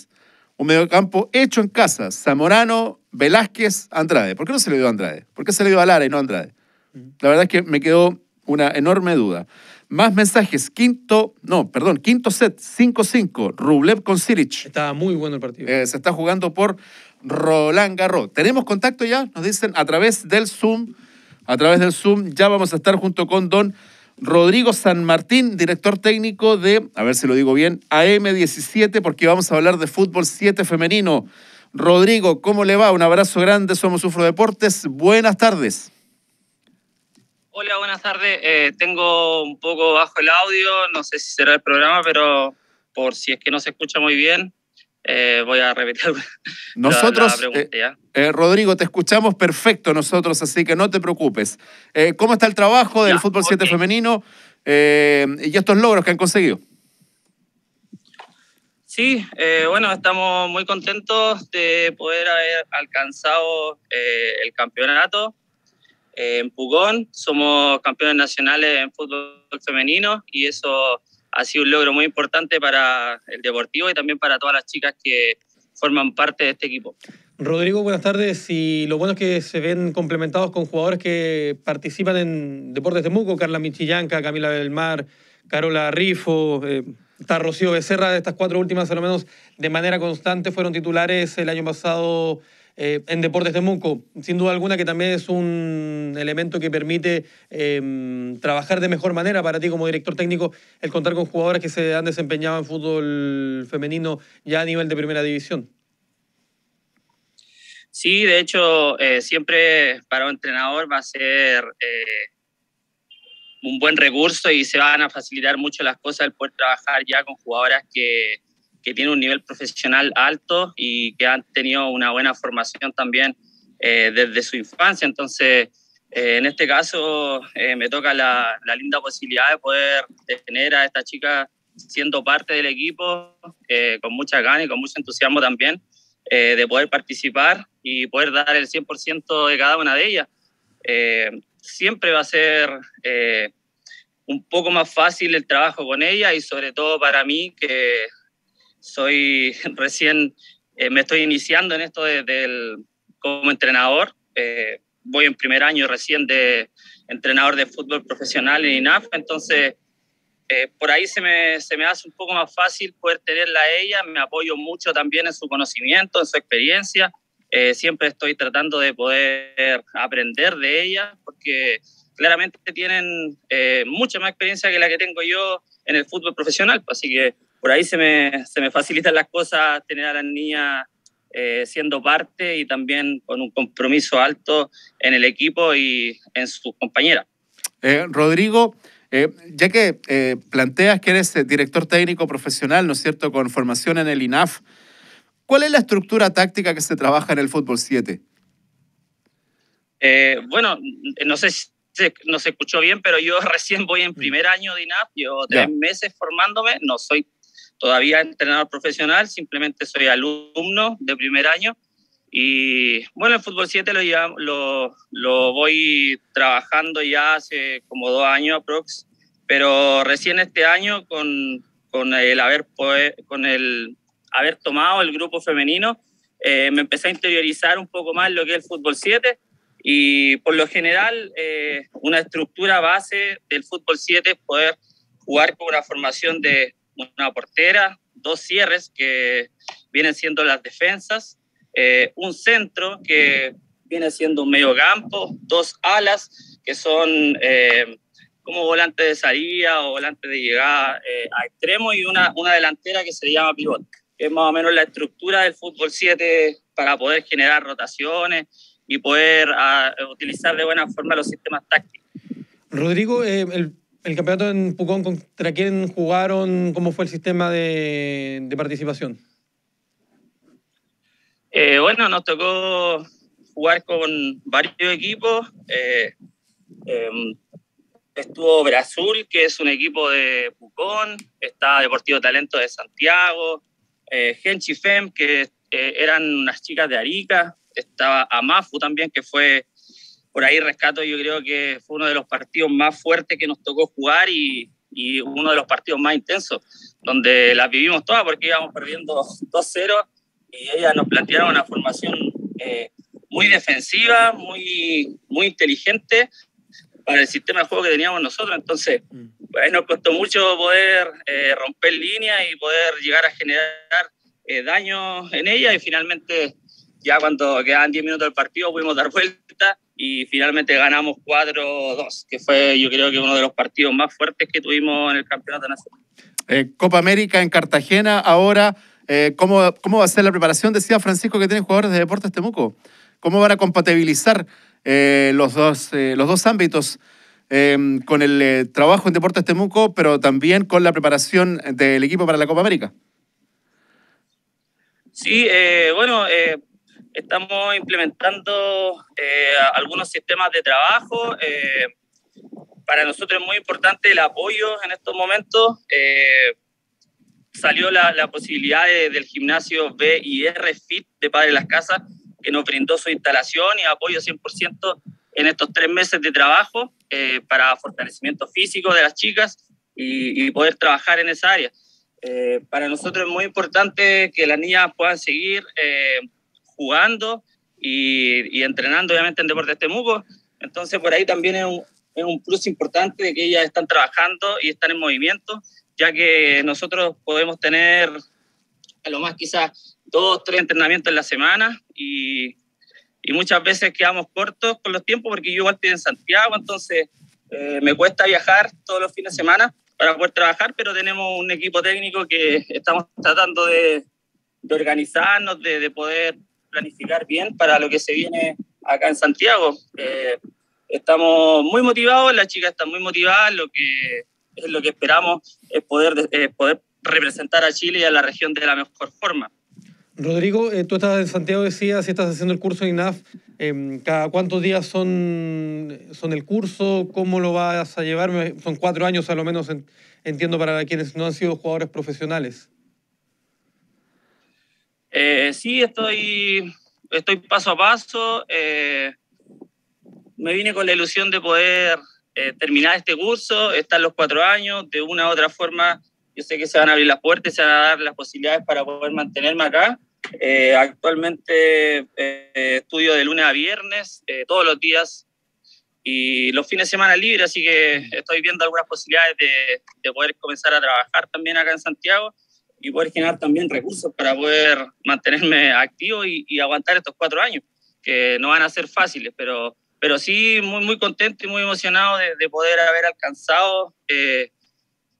Un mediocampo hecho en casa. Zamorano, Velázquez, Andrade. ¿Por qué no se le dio a Andrade? ¿Por qué se le dio a Lara y no a Andrade? La verdad es que me quedó una enorme duda. Más mensajes. Quinto, no, perdón, quinto set, cinco cinco, Rublev con Siric. Estaba muy bueno el partido. Eh, se está jugando por Roland Garros. ¿Tenemos contacto ya? Nos dicen a través del Zoom. A través del Zoom ya vamos a estar junto con don Rodrigo San Martín, director técnico de, a ver si lo digo bien, A M diecisiete, porque vamos a hablar de fútbol siete femenino. Rodrigo, ¿cómo le va? Un abrazo grande, somos UFRO Deportes. Buenas tardes. Hola, buenas tardes. Eh, tengo un poco bajo el audio, no sé si será el programa, pero por si es que no se escucha muy bien, eh, voy a repetir nosotros, la, la pregunta ya. Eh, eh, Rodrigo, te escuchamos perfecto nosotros, así que no te preocupes. Eh, ¿Cómo está el trabajo del ya, fútbol siete okay. femenino eh, y estos logros que han conseguido? Sí, eh, bueno, estamos muy contentos de poder haber alcanzado eh, el campeonato. En Pucón somos campeones nacionales en fútbol femenino y eso ha sido un logro muy importante para el Deportivo y también para todas las chicas que forman parte de este equipo. Rodrigo, buenas tardes. Y lo bueno es que se ven complementados con jugadores que participan en Deportes Temuco, Carla Michillanca, Camila Belmar, Carola Rifo, eh, está Rocío Becerra. De estas cuatro últimas, al menos de manera constante, fueron titulares el año pasado Eh, en Deportes Temuco, sin duda alguna que también es un elemento que permite eh, trabajar de mejor manera para ti como director técnico, el contar con jugadoras que se han desempeñado en fútbol femenino ya a nivel de primera división. Sí, de hecho, eh, siempre para un entrenador va a ser eh, un buen recurso y se van a facilitar mucho las cosas el poder trabajar ya con jugadoras que que tiene un nivel profesional alto y que han tenido una buena formación también eh, desde su infancia. Entonces, eh, en este caso, eh, me toca la, la linda posibilidad de poder tener a esta chica siendo parte del equipo, eh, con mucha ganas y con mucho entusiasmo también, eh, de poder participar y poder dar el cien por ciento de cada una de ellas. Eh, siempre va a ser... Eh, un poco más fácil el trabajo con ella y sobre todo para mí que... Soy recién, eh, me estoy iniciando en esto de, de el, como entrenador. Eh, voy en primer año recién de entrenador de fútbol profesional en I N A F. Entonces, eh, por ahí se me, se me hace un poco más fácil poder tenerla a ella. Me apoyo mucho también en su conocimiento, en su experiencia. Eh, siempre estoy tratando de poder aprender de ella porque claramente tienen eh, mucha más experiencia que la que tengo yo en el fútbol profesional. Así que... Por ahí se me, se me facilitan las cosas tener a la niña eh, siendo parte y también con un compromiso alto en el equipo y en sus compañeras. Eh, Rodrigo, eh, ya que eh, planteas que eres director técnico profesional, ¿no es cierto?, con formación en el I N A F, ¿cuál es la estructura táctica que se trabaja en el fútbol siete? Eh, bueno, no sé si no se escuchó bien, pero yo recién voy en primer año de I N A F, llevo tres yeah. meses formándome, no soy todavía entrenador profesional, simplemente soy alumno de primer año. Y bueno, el fútbol siete lo, llevamos, lo, lo voy trabajando ya hace como dos años aprox, pero recién este año con, con, el, haber, con el haber tomado el grupo femenino, eh, me empecé a interiorizar un poco más lo que es el fútbol siete. Y por lo general, eh, una estructura base del fútbol siete es poder jugar con una formación de una portera, dos cierres que vienen siendo las defensas, eh, un centro que viene siendo un medio campo, dos alas que son eh, como volantes de salida o volantes de llegada eh, a extremo, y una, una delantera que se llama pivote, que es más o menos la estructura del fútbol siete para poder generar rotaciones y poder a, utilizar de buena forma los sistemas tácticos. Rodrigo, eh, el, el campeonato en Pucón, ¿contra quién jugaron? ¿Cómo fue el sistema de, de participación? Eh, bueno, nos tocó jugar con varios equipos. Eh, eh, estuvo Brazul, que es un equipo de Pucón, está Deportivo Talento de Santiago, eh, Genchi Fem, que eh, eran unas chicas de Arica, estaba Amafu también, que fue, por ahí rescato, yo creo que fue uno de los partidos más fuertes que nos tocó jugar y, y uno de los partidos más intensos, donde las vivimos todas porque íbamos perdiendo dos cero y ellas nos plantearon una formación eh, muy defensiva, muy, muy inteligente para el sistema de juego que teníamos nosotros. Entonces, por ahí nos costó mucho poder eh, romper línea y poder llegar a generar eh, daño en ella, y finalmente ya cuando quedaban diez minutos del partido pudimos dar vuelta y finalmente ganamos cuatro dos, que fue, yo creo, que uno de los partidos más fuertes que tuvimos en el Campeonato Nacional. Eh, Copa América en Cartagena ahora, eh, ¿cómo, ¿cómo va a ser la preparación? Decía Francisco que tienen jugadores de Deportes Temuco. ¿Cómo van a compatibilizar eh, los, dos, eh, los dos ámbitos eh, con el eh, trabajo en Deportes Temuco, pero también con la preparación del equipo para la Copa América? Sí, eh, bueno... Eh, Estamos implementando eh, algunos sistemas de trabajo. Eh, para nosotros es muy importante el apoyo en estos momentos. Eh, salió la, la posibilidad de, del gimnasio B I R Fit de Padre Las Casas, que nos brindó su instalación y apoyo cien por ciento en estos tres meses de trabajo eh, para fortalecimiento físico de las chicas y, y poder trabajar en esa área. Eh, para nosotros es muy importante que las niñas puedan seguir eh, jugando y, y entrenando obviamente en Deportes Temuco, entonces por ahí también es un, es un plus importante de que ellas están trabajando y están en movimiento, ya que nosotros podemos tener a lo más quizás dos, tres entrenamientos en la semana y, y muchas veces quedamos cortos con los tiempos porque yo igual estoy en Santiago, entonces eh, me cuesta viajar todos los fines de semana para poder trabajar, pero tenemos un equipo técnico que estamos tratando de, de organizarnos, de, de poder planificar bien para lo que se viene acá en Santiago. Eh, estamos muy motivados, las chicas están muy motivadas, lo que es lo que esperamos es poder, eh, poder representar a Chile y a la región de la mejor forma. Rodrigo, eh, tú estás en Santiago, decías, si estás haciendo el curso de I N A F, eh, ¿cada cuántos días son, son el curso? ¿Cómo lo vas a llevar? Son cuatro años a lo menos, entiendo, para quienes no han sido jugadores profesionales. Eh, sí, estoy, estoy paso a paso. Eh, me vine con la ilusión de poder eh, terminar este curso, estar los cuatro años. De una u otra forma, yo sé que se van a abrir las puertas, se van a dar las posibilidades para poder mantenerme acá. Eh, actualmente eh, estudio de lunes a viernes, eh, todos los días, y los fines de semana libres, así que estoy viendo algunas posibilidades de, de poder comenzar a trabajar también acá en Santiago y poder generar también recursos para poder mantenerme activo y, y aguantar estos cuatro años, que no van a ser fáciles, pero, pero sí muy, muy contento y muy emocionado de, de poder haber alcanzado eh,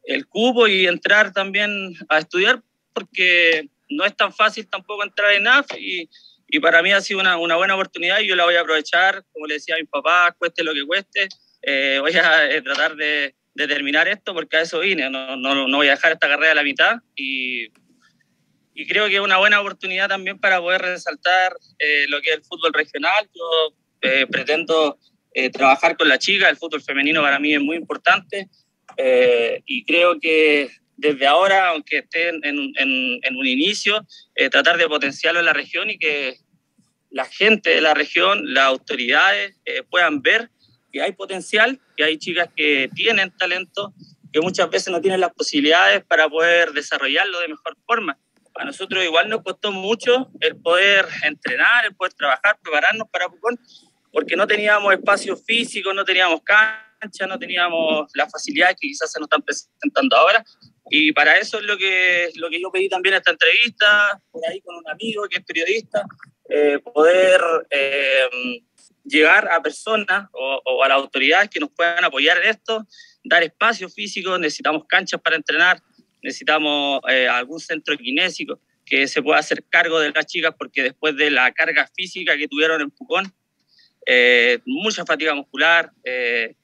el cupo y entrar también a estudiar, porque no es tan fácil tampoco entrar en I N A F, y, y para mí ha sido una, una buena oportunidad y yo la voy a aprovechar, como le decía a mi papá, cueste lo que cueste, eh, voy a eh, tratar de... de terminar esto, porque a eso vine, no, no, no voy a dejar esta carrera a la mitad, y, y creo que es una buena oportunidad también para poder resaltar eh, lo que es el fútbol regional. Yo eh, pretendo eh, trabajar con la chica. El fútbol femenino para mí es muy importante eh, y creo que desde ahora, aunque esté en, en, en un inicio, eh, tratar de potenciarlo en la región y que la gente de la región, las autoridades eh, puedan ver que hay potencial, que hay chicas que tienen talento, que muchas veces no tienen las posibilidades para poder desarrollarlo de mejor forma. A nosotros igual nos costó mucho el poder entrenar, el poder trabajar, prepararnos para Pucón, porque no teníamos espacio físico, no teníamos cancha, no teníamos las facilidades que quizás se nos están presentando ahora. Y para eso es lo que, lo que yo pedí también a esta entrevista, por ahí con un amigo que es periodista, eh, poder eh, llegar a personas o, o a las autoridades que nos puedan apoyar en esto, dar espacio físico, necesitamos canchas para entrenar, necesitamos eh, algún centro kinésico que se pueda hacer cargo de las chicas, porque después de la carga física que tuvieron en Pucón, eh, mucha fatiga muscular, eh,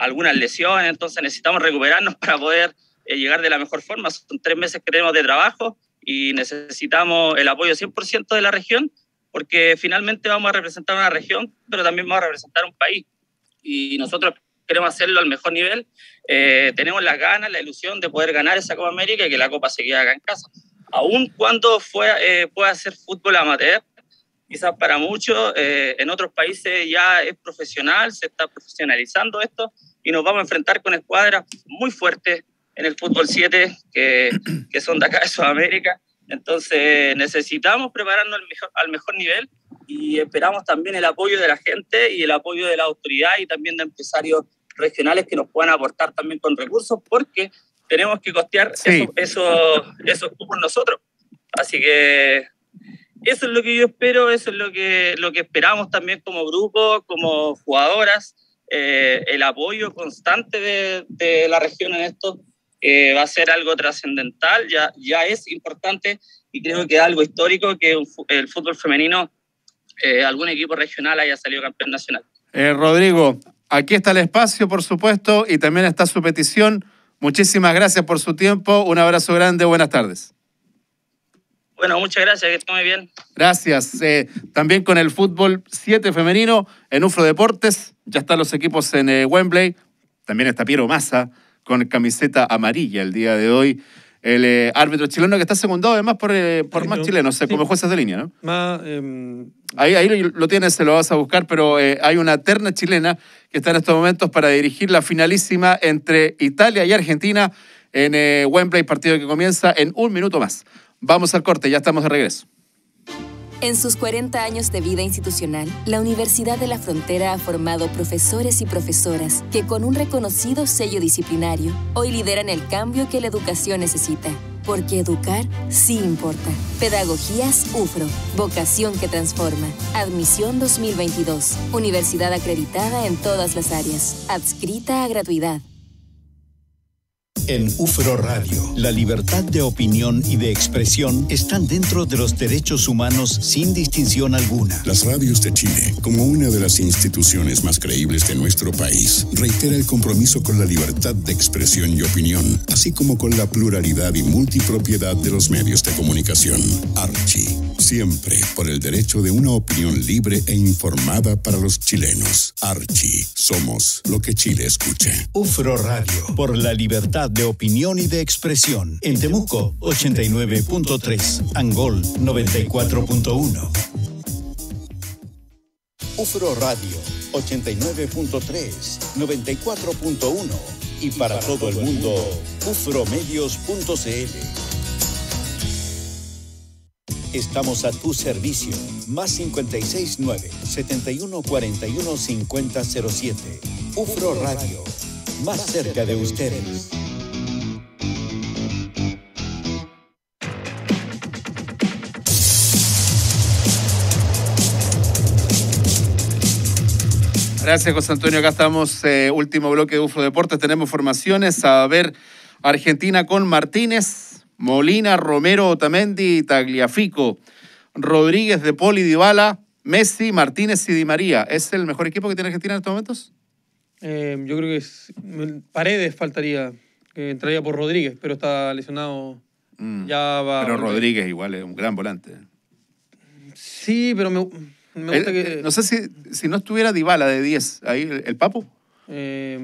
algunas lesiones, entonces necesitamos recuperarnos para poder eh, llegar de la mejor forma. Son tres meses que tenemos de trabajo y necesitamos el apoyo cien por ciento de la región, porque finalmente vamos a representar una región, pero también vamos a representar un país. Y nosotros queremos hacerlo al mejor nivel, eh, tenemos las ganas, la ilusión de poder ganar esa Copa América y que la Copa se quede acá en casa. Aún cuando fue, eh, pueda ser fútbol amateur, quizás para muchos, eh, en otros países ya es profesional, se está profesionalizando esto y nos vamos a enfrentar con escuadras muy fuertes en el fútbol siete, que, que son de acá de Sudamérica. Entonces necesitamos prepararnos al mejor, al mejor nivel y esperamos también el apoyo de la gente y el apoyo de la autoridad y también de empresarios regionales que nos puedan aportar también con recursos, porque tenemos que costear sí. esos, esos, esos cupos nosotros. Así que eso es lo que yo espero, eso es lo que, lo que esperamos también como grupo, como jugadoras, eh, el apoyo constante de, de la región en esto eh, va a ser algo trascendental, ya, ya es importante y creo que es algo histórico que el fútbol femenino, eh, algún equipo regional haya salido campeón nacional. Eh, Rodrigo, aquí está el espacio, por supuesto, y también está su petición. Muchísimas gracias por su tiempo. Un abrazo grande. Buenas tardes. Bueno, muchas gracias. Que esté muy bien. Gracias. Eh, también con el fútbol siete femenino en UFRO Deportes. Ya están los equipos en eh, Wembley. También está Piero Massa con camiseta amarilla el día de hoy. El eh, árbitro chileno que está secundado además por, eh, por sí, más no, chilenos, sí. como jueces de línea, ¿no? Más, eh, ahí, ahí lo tienes, se lo vas a buscar, pero eh, hay una terna chilena que está en estos momentos para dirigir la finalísima entre Italia y Argentina en eh, Wembley, partido que comienza en un minuto más. Vamos al corte, ya estamos de regreso. En sus cuarenta años de vida institucional, la Universidad de la Frontera ha formado profesores y profesoras que con un reconocido sello disciplinario hoy lideran el cambio que la educación necesita. Porque educar sí importa. Pedagogías UFRO. Vocación que transforma. Admisión dos mil veintidós. Universidad acreditada en todas las áreas. Adscrita a gratuidad. En UFRO Radio, la libertad de opinión y de expresión están dentro de los derechos humanos sin distinción alguna. Las radios de Chile, como una de las instituciones más creíbles de nuestro país, reitera el compromiso con la libertad de expresión y opinión, así como con la pluralidad y multipropiedad de los medios de comunicación. Archi, siempre por el derecho de una opinión libre e informada para los chilenos. Archi, somos lo que Chile escucha. UFRO Radio, por la libertad de de opinión y de expresión. En Temuco, ochenta y nueve punto tres. Angol, noventa y cuatro punto uno. UFRO Radio, ochenta y nueve punto tres, noventa y cuatro punto uno. Y para, y para todo, todo el mundo, mundo. ufromedios punto cl. Estamos a tu servicio. Más cinco seis nueve, siete uno cuatro uno, cinco cero cero siete. UFRO Radio, más cerca de ustedes. Gracias, José Antonio. Acá estamos, eh, último bloque de UFRO Deportes. Tenemos formaciones. A ver, Argentina con Martínez, Molina, Romero, Otamendi, Tagliafico, Rodríguez, De Paul y Dybala, Messi, Martínez y Di María. ¿Es el mejor equipo que tiene Argentina en estos momentos? Eh, yo creo que es, Paredes faltaría, que entraría por Rodríguez, pero está lesionado. Mm, ya va. Pero Rodríguez igual es un gran volante. Sí, pero me... Me gusta el, que... No sé si, si no estuviera Dybala de diez, ahí el, el Papo. Eh,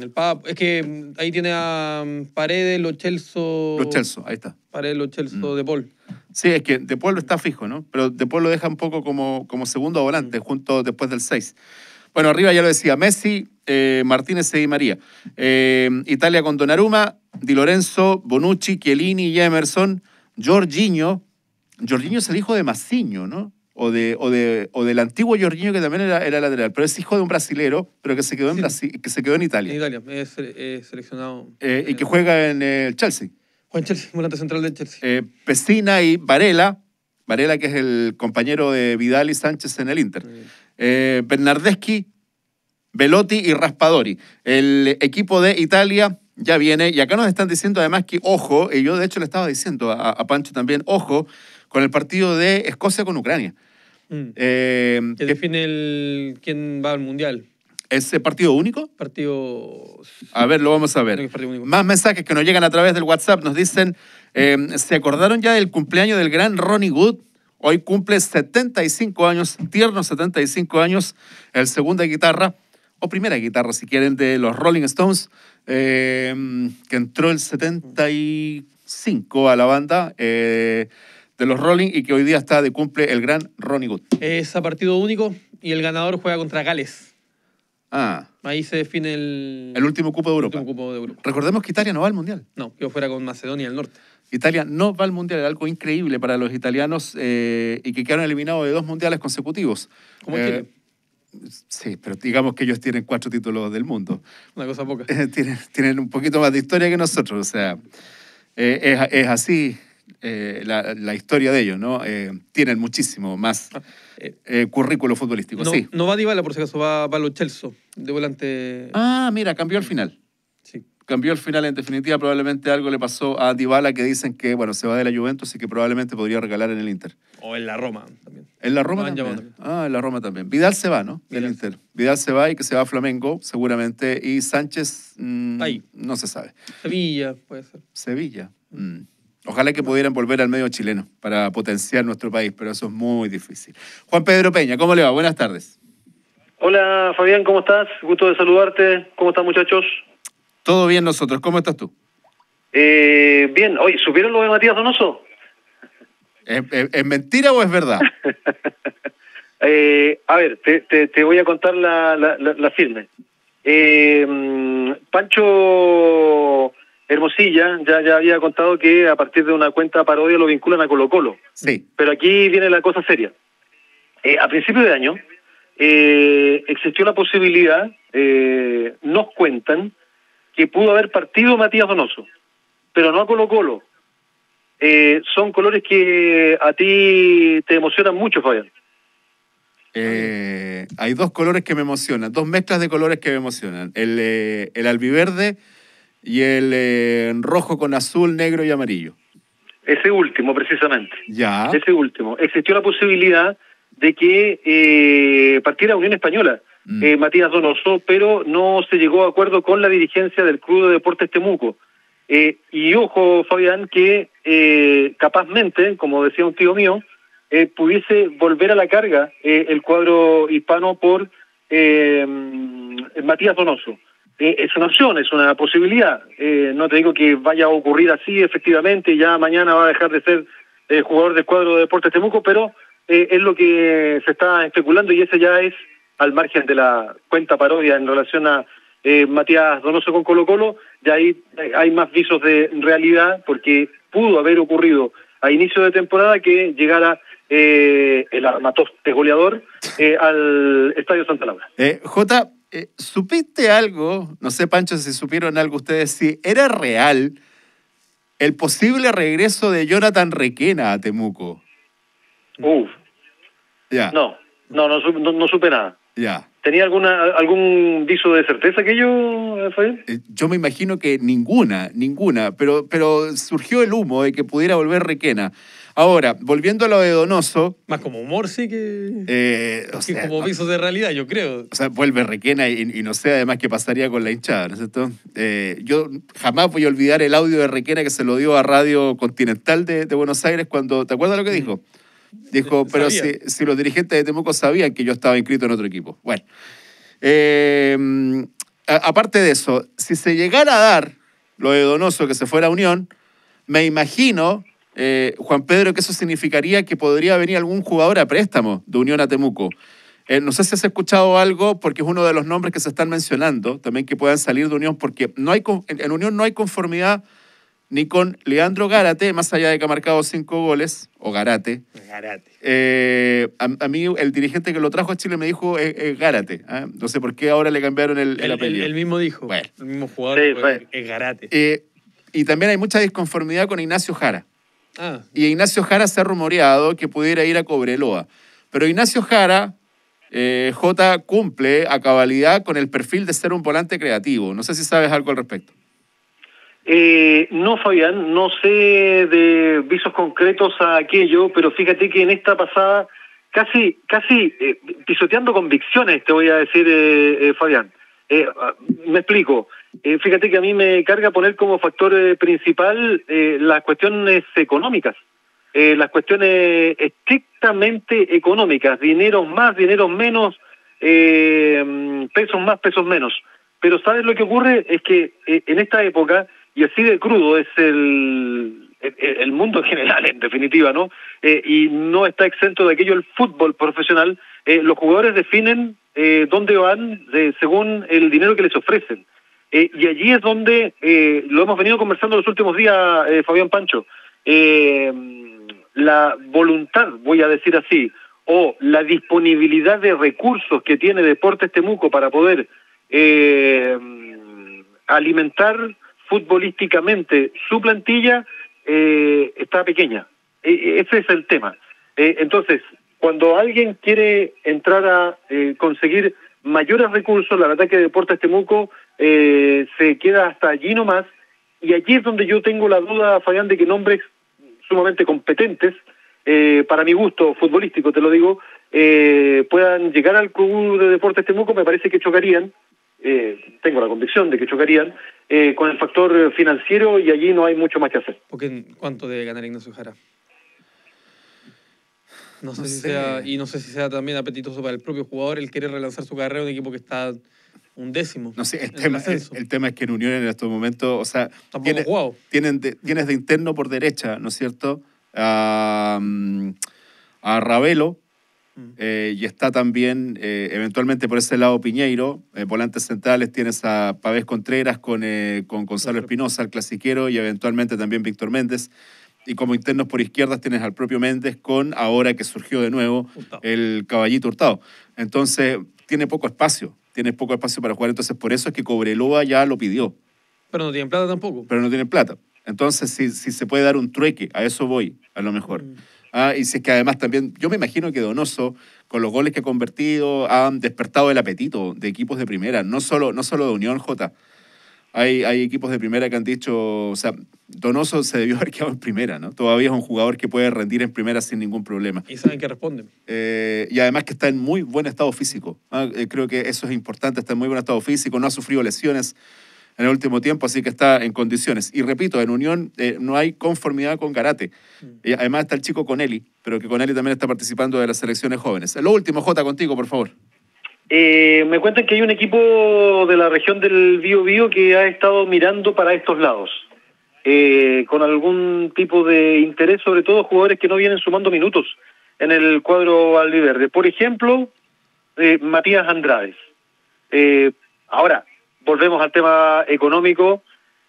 el Papo. Es que ahí tiene a Paredes, Lo Celso... Lo Celso, ahí está. Paredes, Lo Celso, mm. De Paul. Sí, es que De Paul está fijo, ¿no? Pero De Paul lo deja un poco como, como segundo volante, mm. junto después del seis. Bueno, arriba ya lo decía, Messi, eh, Martínez y Di María. Eh, Italia con Donnarumma, Di Lorenzo, Bonucci, Chiellini y Emerson. Jorginho. Jorginho es el hijo de Massinho, ¿no? O, de, o, de, o del antiguo Jorginho, que también era, era lateral. Pero es hijo de un brasilero, pero que se quedó en, sí. Brasil, que se quedó en Italia. En Italia, es, es seleccionado. Eh, y que juega en el Chelsea. Juega en Chelsea, volante central del Chelsea. Eh, Pessina y Varela. Varela, que es el compañero de Vidal y Sánchez en el Inter. Sí. Eh, Bernardeschi, Velotti y Raspadori. El equipo de Italia ya viene. Y acá nos están diciendo además que, ojo, y yo de hecho le estaba diciendo a, a Pancho también, ojo, con el partido de Escocia con Ucrania. Mm. Eh, que define el, quién va al Mundial. ¿Es partido único? Partido... A ver, lo vamos a ver. Más mensajes que nos llegan a través del WhatsApp. Nos dicen, eh, ¿se acordaron ya del cumpleaños del gran Ronnie Wood? Hoy cumple setenta y cinco años, tiernos setenta y cinco años, el segunda guitarra, o primera guitarra, si quieren, de los Rolling Stones, eh, que entró el setenta y cinco a la banda eh, de los Rolling y que hoy día está de cumple el gran Ronnie Wood. Es a partido único y el ganador juega contra Gales. Ah. Ahí se define el... El último cupo de Europa. El último cupo de Europa. Recordemos que Italia no va al Mundial. No, que fuera con Macedonia del Norte. Italia no va al Mundial, era algo increíble para los italianos eh, y que quedaron eliminados de dos mundiales consecutivos. ¿Cómo eh, sí, pero digamos que ellos tienen cuatro títulos del mundo. Una cosa poca. tienen, tienen un poquito más de historia que nosotros, o sea, eh, es, es así eh, la, la historia de ellos, ¿no? Eh, tienen muchísimo más eh, currículo futbolístico. No, sí. No va Dybala, por si acaso, va, va Lo Celso, de volante. Ah, mira, cambió al final. Cambió al final, en definitiva, probablemente algo le pasó a Dybala, que dicen que, bueno, se va de la Juventus y que probablemente podría regalar en el Inter. O en la Roma también. En la Roma también. también. Ah, en la Roma también. Vidal se va, ¿no? Del Inter. Vidal se va y que se va a Flamengo, seguramente. Y Sánchez, mmm, ahí. No se sabe. Sevilla, puede ser. Sevilla. Mm. Ojalá que pudieran volver al medio chileno para potenciar nuestro país, pero eso es muy difícil. Juan Pedro Peña, ¿cómo le va? Buenas tardes. Hola, Fabián, ¿cómo estás? Gusto de saludarte. ¿Cómo están, muchachos? Todo bien nosotros. ¿Cómo estás tú? Eh, bien. Oye, ¿supieron lo de Matías Donoso? ¿Es, es, es mentira o es verdad? eh, a ver, te, te, te voy a contar la, la, la, la firme. Eh, Pancho Hermosilla ya, ya había contado que a partir de una cuenta parodia lo vinculan a Colo-Colo. Sí. Pero aquí viene la cosa seria. Eh, a principio de año eh, existió la posibilidad, eh, nos cuentan, que pudo haber partido Matías Donoso, pero no a Colo-Colo. Eh, son colores que a ti te emocionan mucho, Fabián. Eh, hay dos colores que me emocionan, dos mezclas de colores que me emocionan. El, eh, el albiverde y el eh, rojo con azul, negro y amarillo. Ese último, precisamente. Ya. Ese último. Existió la posibilidad de que eh, partiera Unión Española. Eh, Matías Donoso, pero no se llegó a acuerdo con la dirigencia del Club de Deportes Temuco. Eh, y ojo, Fabián, que eh, capazmente, como decía un tío mío, eh, pudiese volver a la carga eh, el cuadro hispano por eh, Matías Donoso. Eh, es una opción, es una posibilidad. Eh, no te digo que vaya a ocurrir así, efectivamente, ya mañana va a dejar de ser eh, jugador del cuadro de Deportes Temuco, pero eh, es lo que se está especulando y ese ya es al margen de la cuenta parodia en relación a eh, Matías Donoso con Colo-Colo, de ahí hay más visos de realidad, porque pudo haber ocurrido a inicio de temporada que llegara eh, el armatoste goleador eh, al Estadio Santa Laura. Eh, Jota, eh, ¿supiste algo? No sé, Pancho, si supieron algo ustedes, si era real el posible regreso de Jonathan Requena a Temuco. Uf. Ya. No, no, no, no, no supe nada. Ya. ¿Tenía alguna, algún viso de certeza que yo, Fabián? Eh, yo me imagino que ninguna, ninguna, pero, pero surgió el humo de que pudiera volver Requena. Ahora, volviendo a lo de Donoso... Más como humor, sí, que... Eh, o sea, que como visos de realidad, yo creo. O sea, vuelve Requena y, y no sé además qué pasaría con la hinchada, ¿no es cierto? Eh, yo jamás voy a olvidar el audio de Requena que se lo dio a Radio Continental de, de Buenos Aires cuando... ¿Te acuerdas lo que dijo? Mm. Dijo, pero si, si los dirigentes de Temuco sabían que yo estaba inscrito en otro equipo. Bueno, eh, a, aparte de eso, si se llegara a dar lo de Donoso que se fuera a Unión, me imagino, eh, Juan Pedro, que eso significaría que podría venir algún jugador a préstamo de Unión a Temuco. Eh, no sé si has escuchado algo, porque es uno de los nombres que se están mencionando, también que puedan salir de Unión, porque no hay, en Unión no hay conformidad ni con Leandro Gárate, más allá de que ha marcado cinco goles, o Gárate. Gárate. Eh, a, a mí el dirigente que lo trajo a Chile me dijo eh, eh, Gárate. ¿eh? No sé por qué ahora le cambiaron el, el, el apellido. El, el mismo dijo, bueno. el mismo jugador sí, fue, es Gárate. Eh, y también hay mucha disconformidad con Ignacio Jara. Ah. Y Ignacio Jara se ha rumoreado que pudiera ir a Cobreloa. Pero Ignacio Jara... Eh, J cumple a cabalidad con el perfil de ser un volante creativo. No sé si sabes algo al respecto. Eh, no, Fabián, no sé de visos concretos a aquello, pero fíjate que en esta pasada, casi casi eh, pisoteando convicciones, te voy a decir, eh, eh, Fabián. Eh, me explico. Eh, fíjate que a mí me carga poner como factor eh, principal eh, las cuestiones económicas. Eh, las cuestiones estrictamente económicas, dinero más, dinero menos, eh, pesos más, pesos menos. Pero ¿sabes lo que ocurre? Es que eh, en esta época, y así de crudo es el, el, el mundo en general, en definitiva, ¿no? Eh, y no está exento de aquello el fútbol profesional. Eh, los jugadores definen eh, dónde van eh, según el dinero que les ofrecen. Eh, y allí es donde eh, lo hemos venido conversando los últimos días, eh, Fabián Pancho. Eh, la voluntad, voy a decir así, o la disponibilidad de recursos que tiene Deportes Temuco para poder eh, alimentar futbolísticamente su plantilla eh, está pequeña. E ese es el tema. Eh, entonces, cuando alguien quiere entrar a eh, conseguir mayores recursos, la verdad que Deportes Temuco eh, se queda hasta allí nomás, y allí es donde yo tengo la duda, Fabián, de que nombres sumamente competentes, eh, para mi gusto futbolístico, te lo digo, eh, puedan llegar al club de Deportes Temuco. Me parece que chocarían, eh, tengo la convicción de que chocarían, eh, con el factor financiero, y allí no hay mucho más que hacer. Porque, ¿cuánto debe ganar Ignacio Jara? No sé, no sé. Si sea, y no sé si sea también apetitoso para el propio jugador el querer relanzar su carrera en un equipo que está... un décimo. No sé, el tema, el, el tema es que en Unión en estos momentos, o sea, tiene, tienen de, tienes de interno por derecha, ¿no es cierto? A, a Ravelo, mm. eh, y está también, eh, eventualmente por ese lado, Piñeiro. Eh, volantes centrales tienes a Pavés Contreras con, eh, con Gonzalo no, Espinosa, el clasiquero, y eventualmente también Víctor Méndez. Y como internos por izquierdas tienes al propio Méndez con, ahora que surgió de nuevo, Hurtado. el Caballito Hurtado. Entonces, tiene poco espacio. Tienes poco espacio para jugar, entonces por eso es que Cobreloa ya lo pidió. Pero no tienen plata tampoco. Pero no tienen plata. Entonces, si, si se puede dar un trueque, a eso voy, a lo mejor. Mm. Ah, y si es que además también, yo me imagino que Donoso, con los goles que ha convertido, han despertado el apetito de equipos de primera, no solo, no solo de Unión, J. Hay, hay equipos de primera que han dicho, o sea, Donoso se debió haber quedado en primera, ¿no? Todavía es un jugador que puede rendir en primera sin ningún problema. Y saben que responden. Eh, y además que está en muy buen estado físico. Ah, eh, creo que eso es importante, está en muy buen estado físico, no ha sufrido lesiones en el último tiempo, así que está en condiciones. Y repito, en Unión eh, no hay conformidad con Gárate. Mm. Eh, además está el chico Conelli, pero que Conelli también está participando de las selecciones jóvenes. Lo último, Jota, contigo, por favor. Eh, me cuentan que hay un equipo de la región del Biobío que ha estado mirando para estos lados, eh, con algún tipo de interés, sobre todo jugadores que no vienen sumando minutos en el cuadro albiverde. Por ejemplo, eh, Matías Andrades. Eh, ahora, volvemos al tema económico.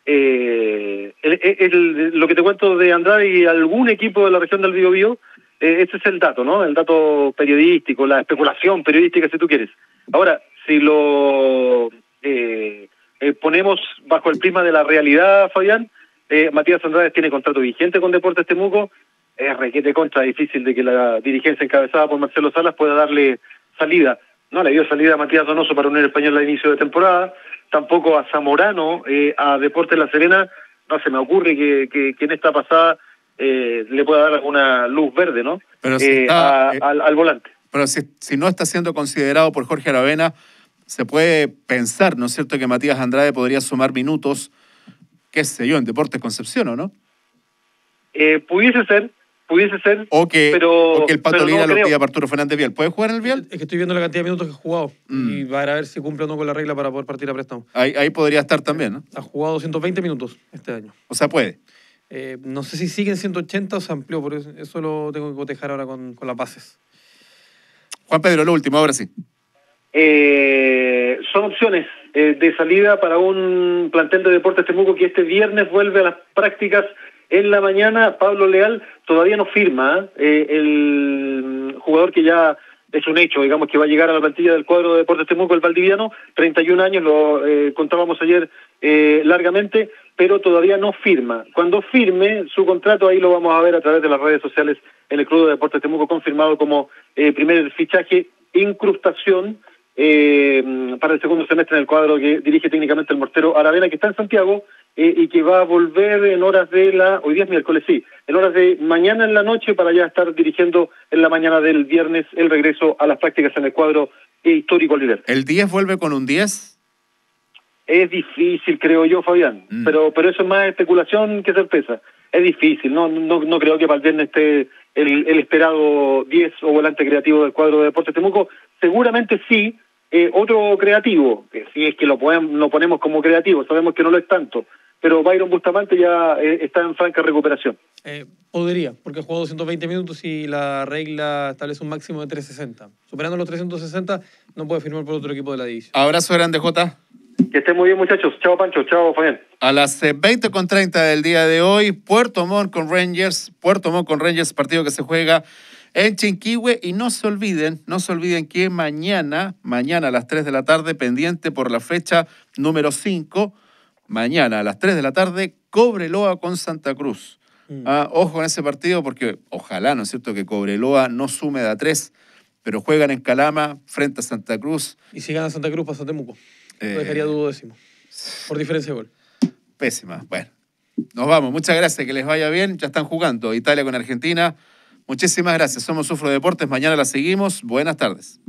Eh, el, el, lo que te cuento de Andrade y algún equipo de la región del Biobío, eh, ese es el dato, ¿no? El dato periodístico, la especulación periodística, si tú quieres. Ahora, si lo eh, eh, ponemos bajo el prisma de la realidad, Fabián, eh, Matías Andrade tiene contrato vigente con Deportes Temuco. Es requete contra, difícil de que la dirigencia encabezada por Marcelo Salas pueda darle salida. No le dio salida a Matías Donoso para Unión Española al inicio de temporada, tampoco a Zamorano, eh, a Deportes La Serena. No se me ocurre que, que, que en esta pasada eh, le pueda dar alguna luz verde, ¿no? Pero si eh, está, a, eh... al, al volante. Pero si, si no está siendo considerado por Jorge Aravena, se puede pensar, ¿no es cierto?, que Matías Andrade podría sumar minutos, qué sé yo, en Deportes Concepción, ¿o no? Eh, pudiese ser, Pudiese ser, o que, pero, o que el Pato Lina no lo pida para Arturo Fernández Vial. ¿Puede jugar en el Vial? Es que estoy viendo la cantidad de minutos que ha jugado mm. y para ver si cumple o no con la regla para poder partir a préstamo. Ahí, ahí podría estar también, ¿no? Ha jugado ciento veinte minutos este año. O sea, puede. Eh, no sé si sigue en ciento ochenta o se amplió, pero eso lo tengo que cotejar ahora con, con las bases. Juan Pedro, lo último, ahora sí. Eh, son opciones eh, de salida para un plantel de Deportes Temuco que este viernes vuelve a las prácticas. En la mañana, Pablo Leal todavía no firma, eh, el jugador que ya es un hecho, digamos, que va a llegar a la plantilla del cuadro de Deportes Temuco, el valdiviano, treinta y un años, lo eh, contábamos ayer eh, largamente, pero todavía no firma. Cuando firme su contrato, ahí lo vamos a ver a través de las redes sociales en el Club de Deportes Temuco, confirmado como eh, primer fichaje, incrustación, eh, para el segundo semestre en el cuadro que dirige técnicamente el mortero Aravena, que está en Santiago, Eh, y que va a volver en horas de la... Hoy día es miércoles, sí. En horas de mañana en la noche para ya estar dirigiendo en la mañana del viernes el regreso a las prácticas en el cuadro histórico líder. ¿El diez vuelve con un diez? Es difícil, creo yo, Fabián. Mm. Pero pero eso es más especulación que certeza. Es difícil. No no, no creo que para el viernes esté el, el esperado diez o volante creativo del cuadro de Deportes Temuco. Seguramente sí. Eh, otro creativo, que si es que lo, podemos, lo ponemos como creativo, sabemos que no lo es tanto, pero Byron Bustamante ya eh, está en franca recuperación. Eh, podría, porque ha jugado ciento veinte minutos y la regla establece un máximo de trescientos sesenta. Superando los trescientos sesenta, no puede firmar por otro equipo de la división. Abrazo grande, Jota. Que estén muy bien, muchachos. Chao, Pancho. Chao, Fabián. A las veinte con treinta del día de hoy, Puerto Montt con Rangers, Puerto Montt con Rangers, partido que se juega en Chinquihue, y no se olviden, no se olviden que mañana, mañana a las tres de la tarde, pendiente por la fecha número cinco, mañana a las tres de la tarde, Cobreloa con Santa Cruz. Mm. Ah, ojo en ese partido porque ojalá, ¿no es cierto?, que Cobreloa no sume de a tres, pero juegan en Calama frente a Santa Cruz. Y si gana Santa Cruz, pasa Temuco. Eh... Lo dejaría duodécimo, por diferencia de gol. Pésima. Bueno, nos vamos. Muchas gracias, que les vaya bien. Ya están jugando Italia con Argentina. Muchísimas gracias. Somos UFRO Deportes. Mañana la seguimos. Buenas tardes.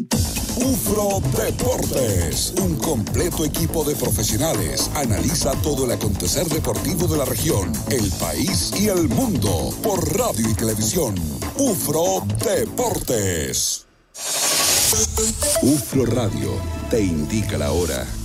UFRO Deportes. Un completo equipo de profesionales. Analiza todo el acontecer deportivo de la región, el país y el mundo. Por radio y televisión. UFRO Deportes. UFRO Radio te indica la hora.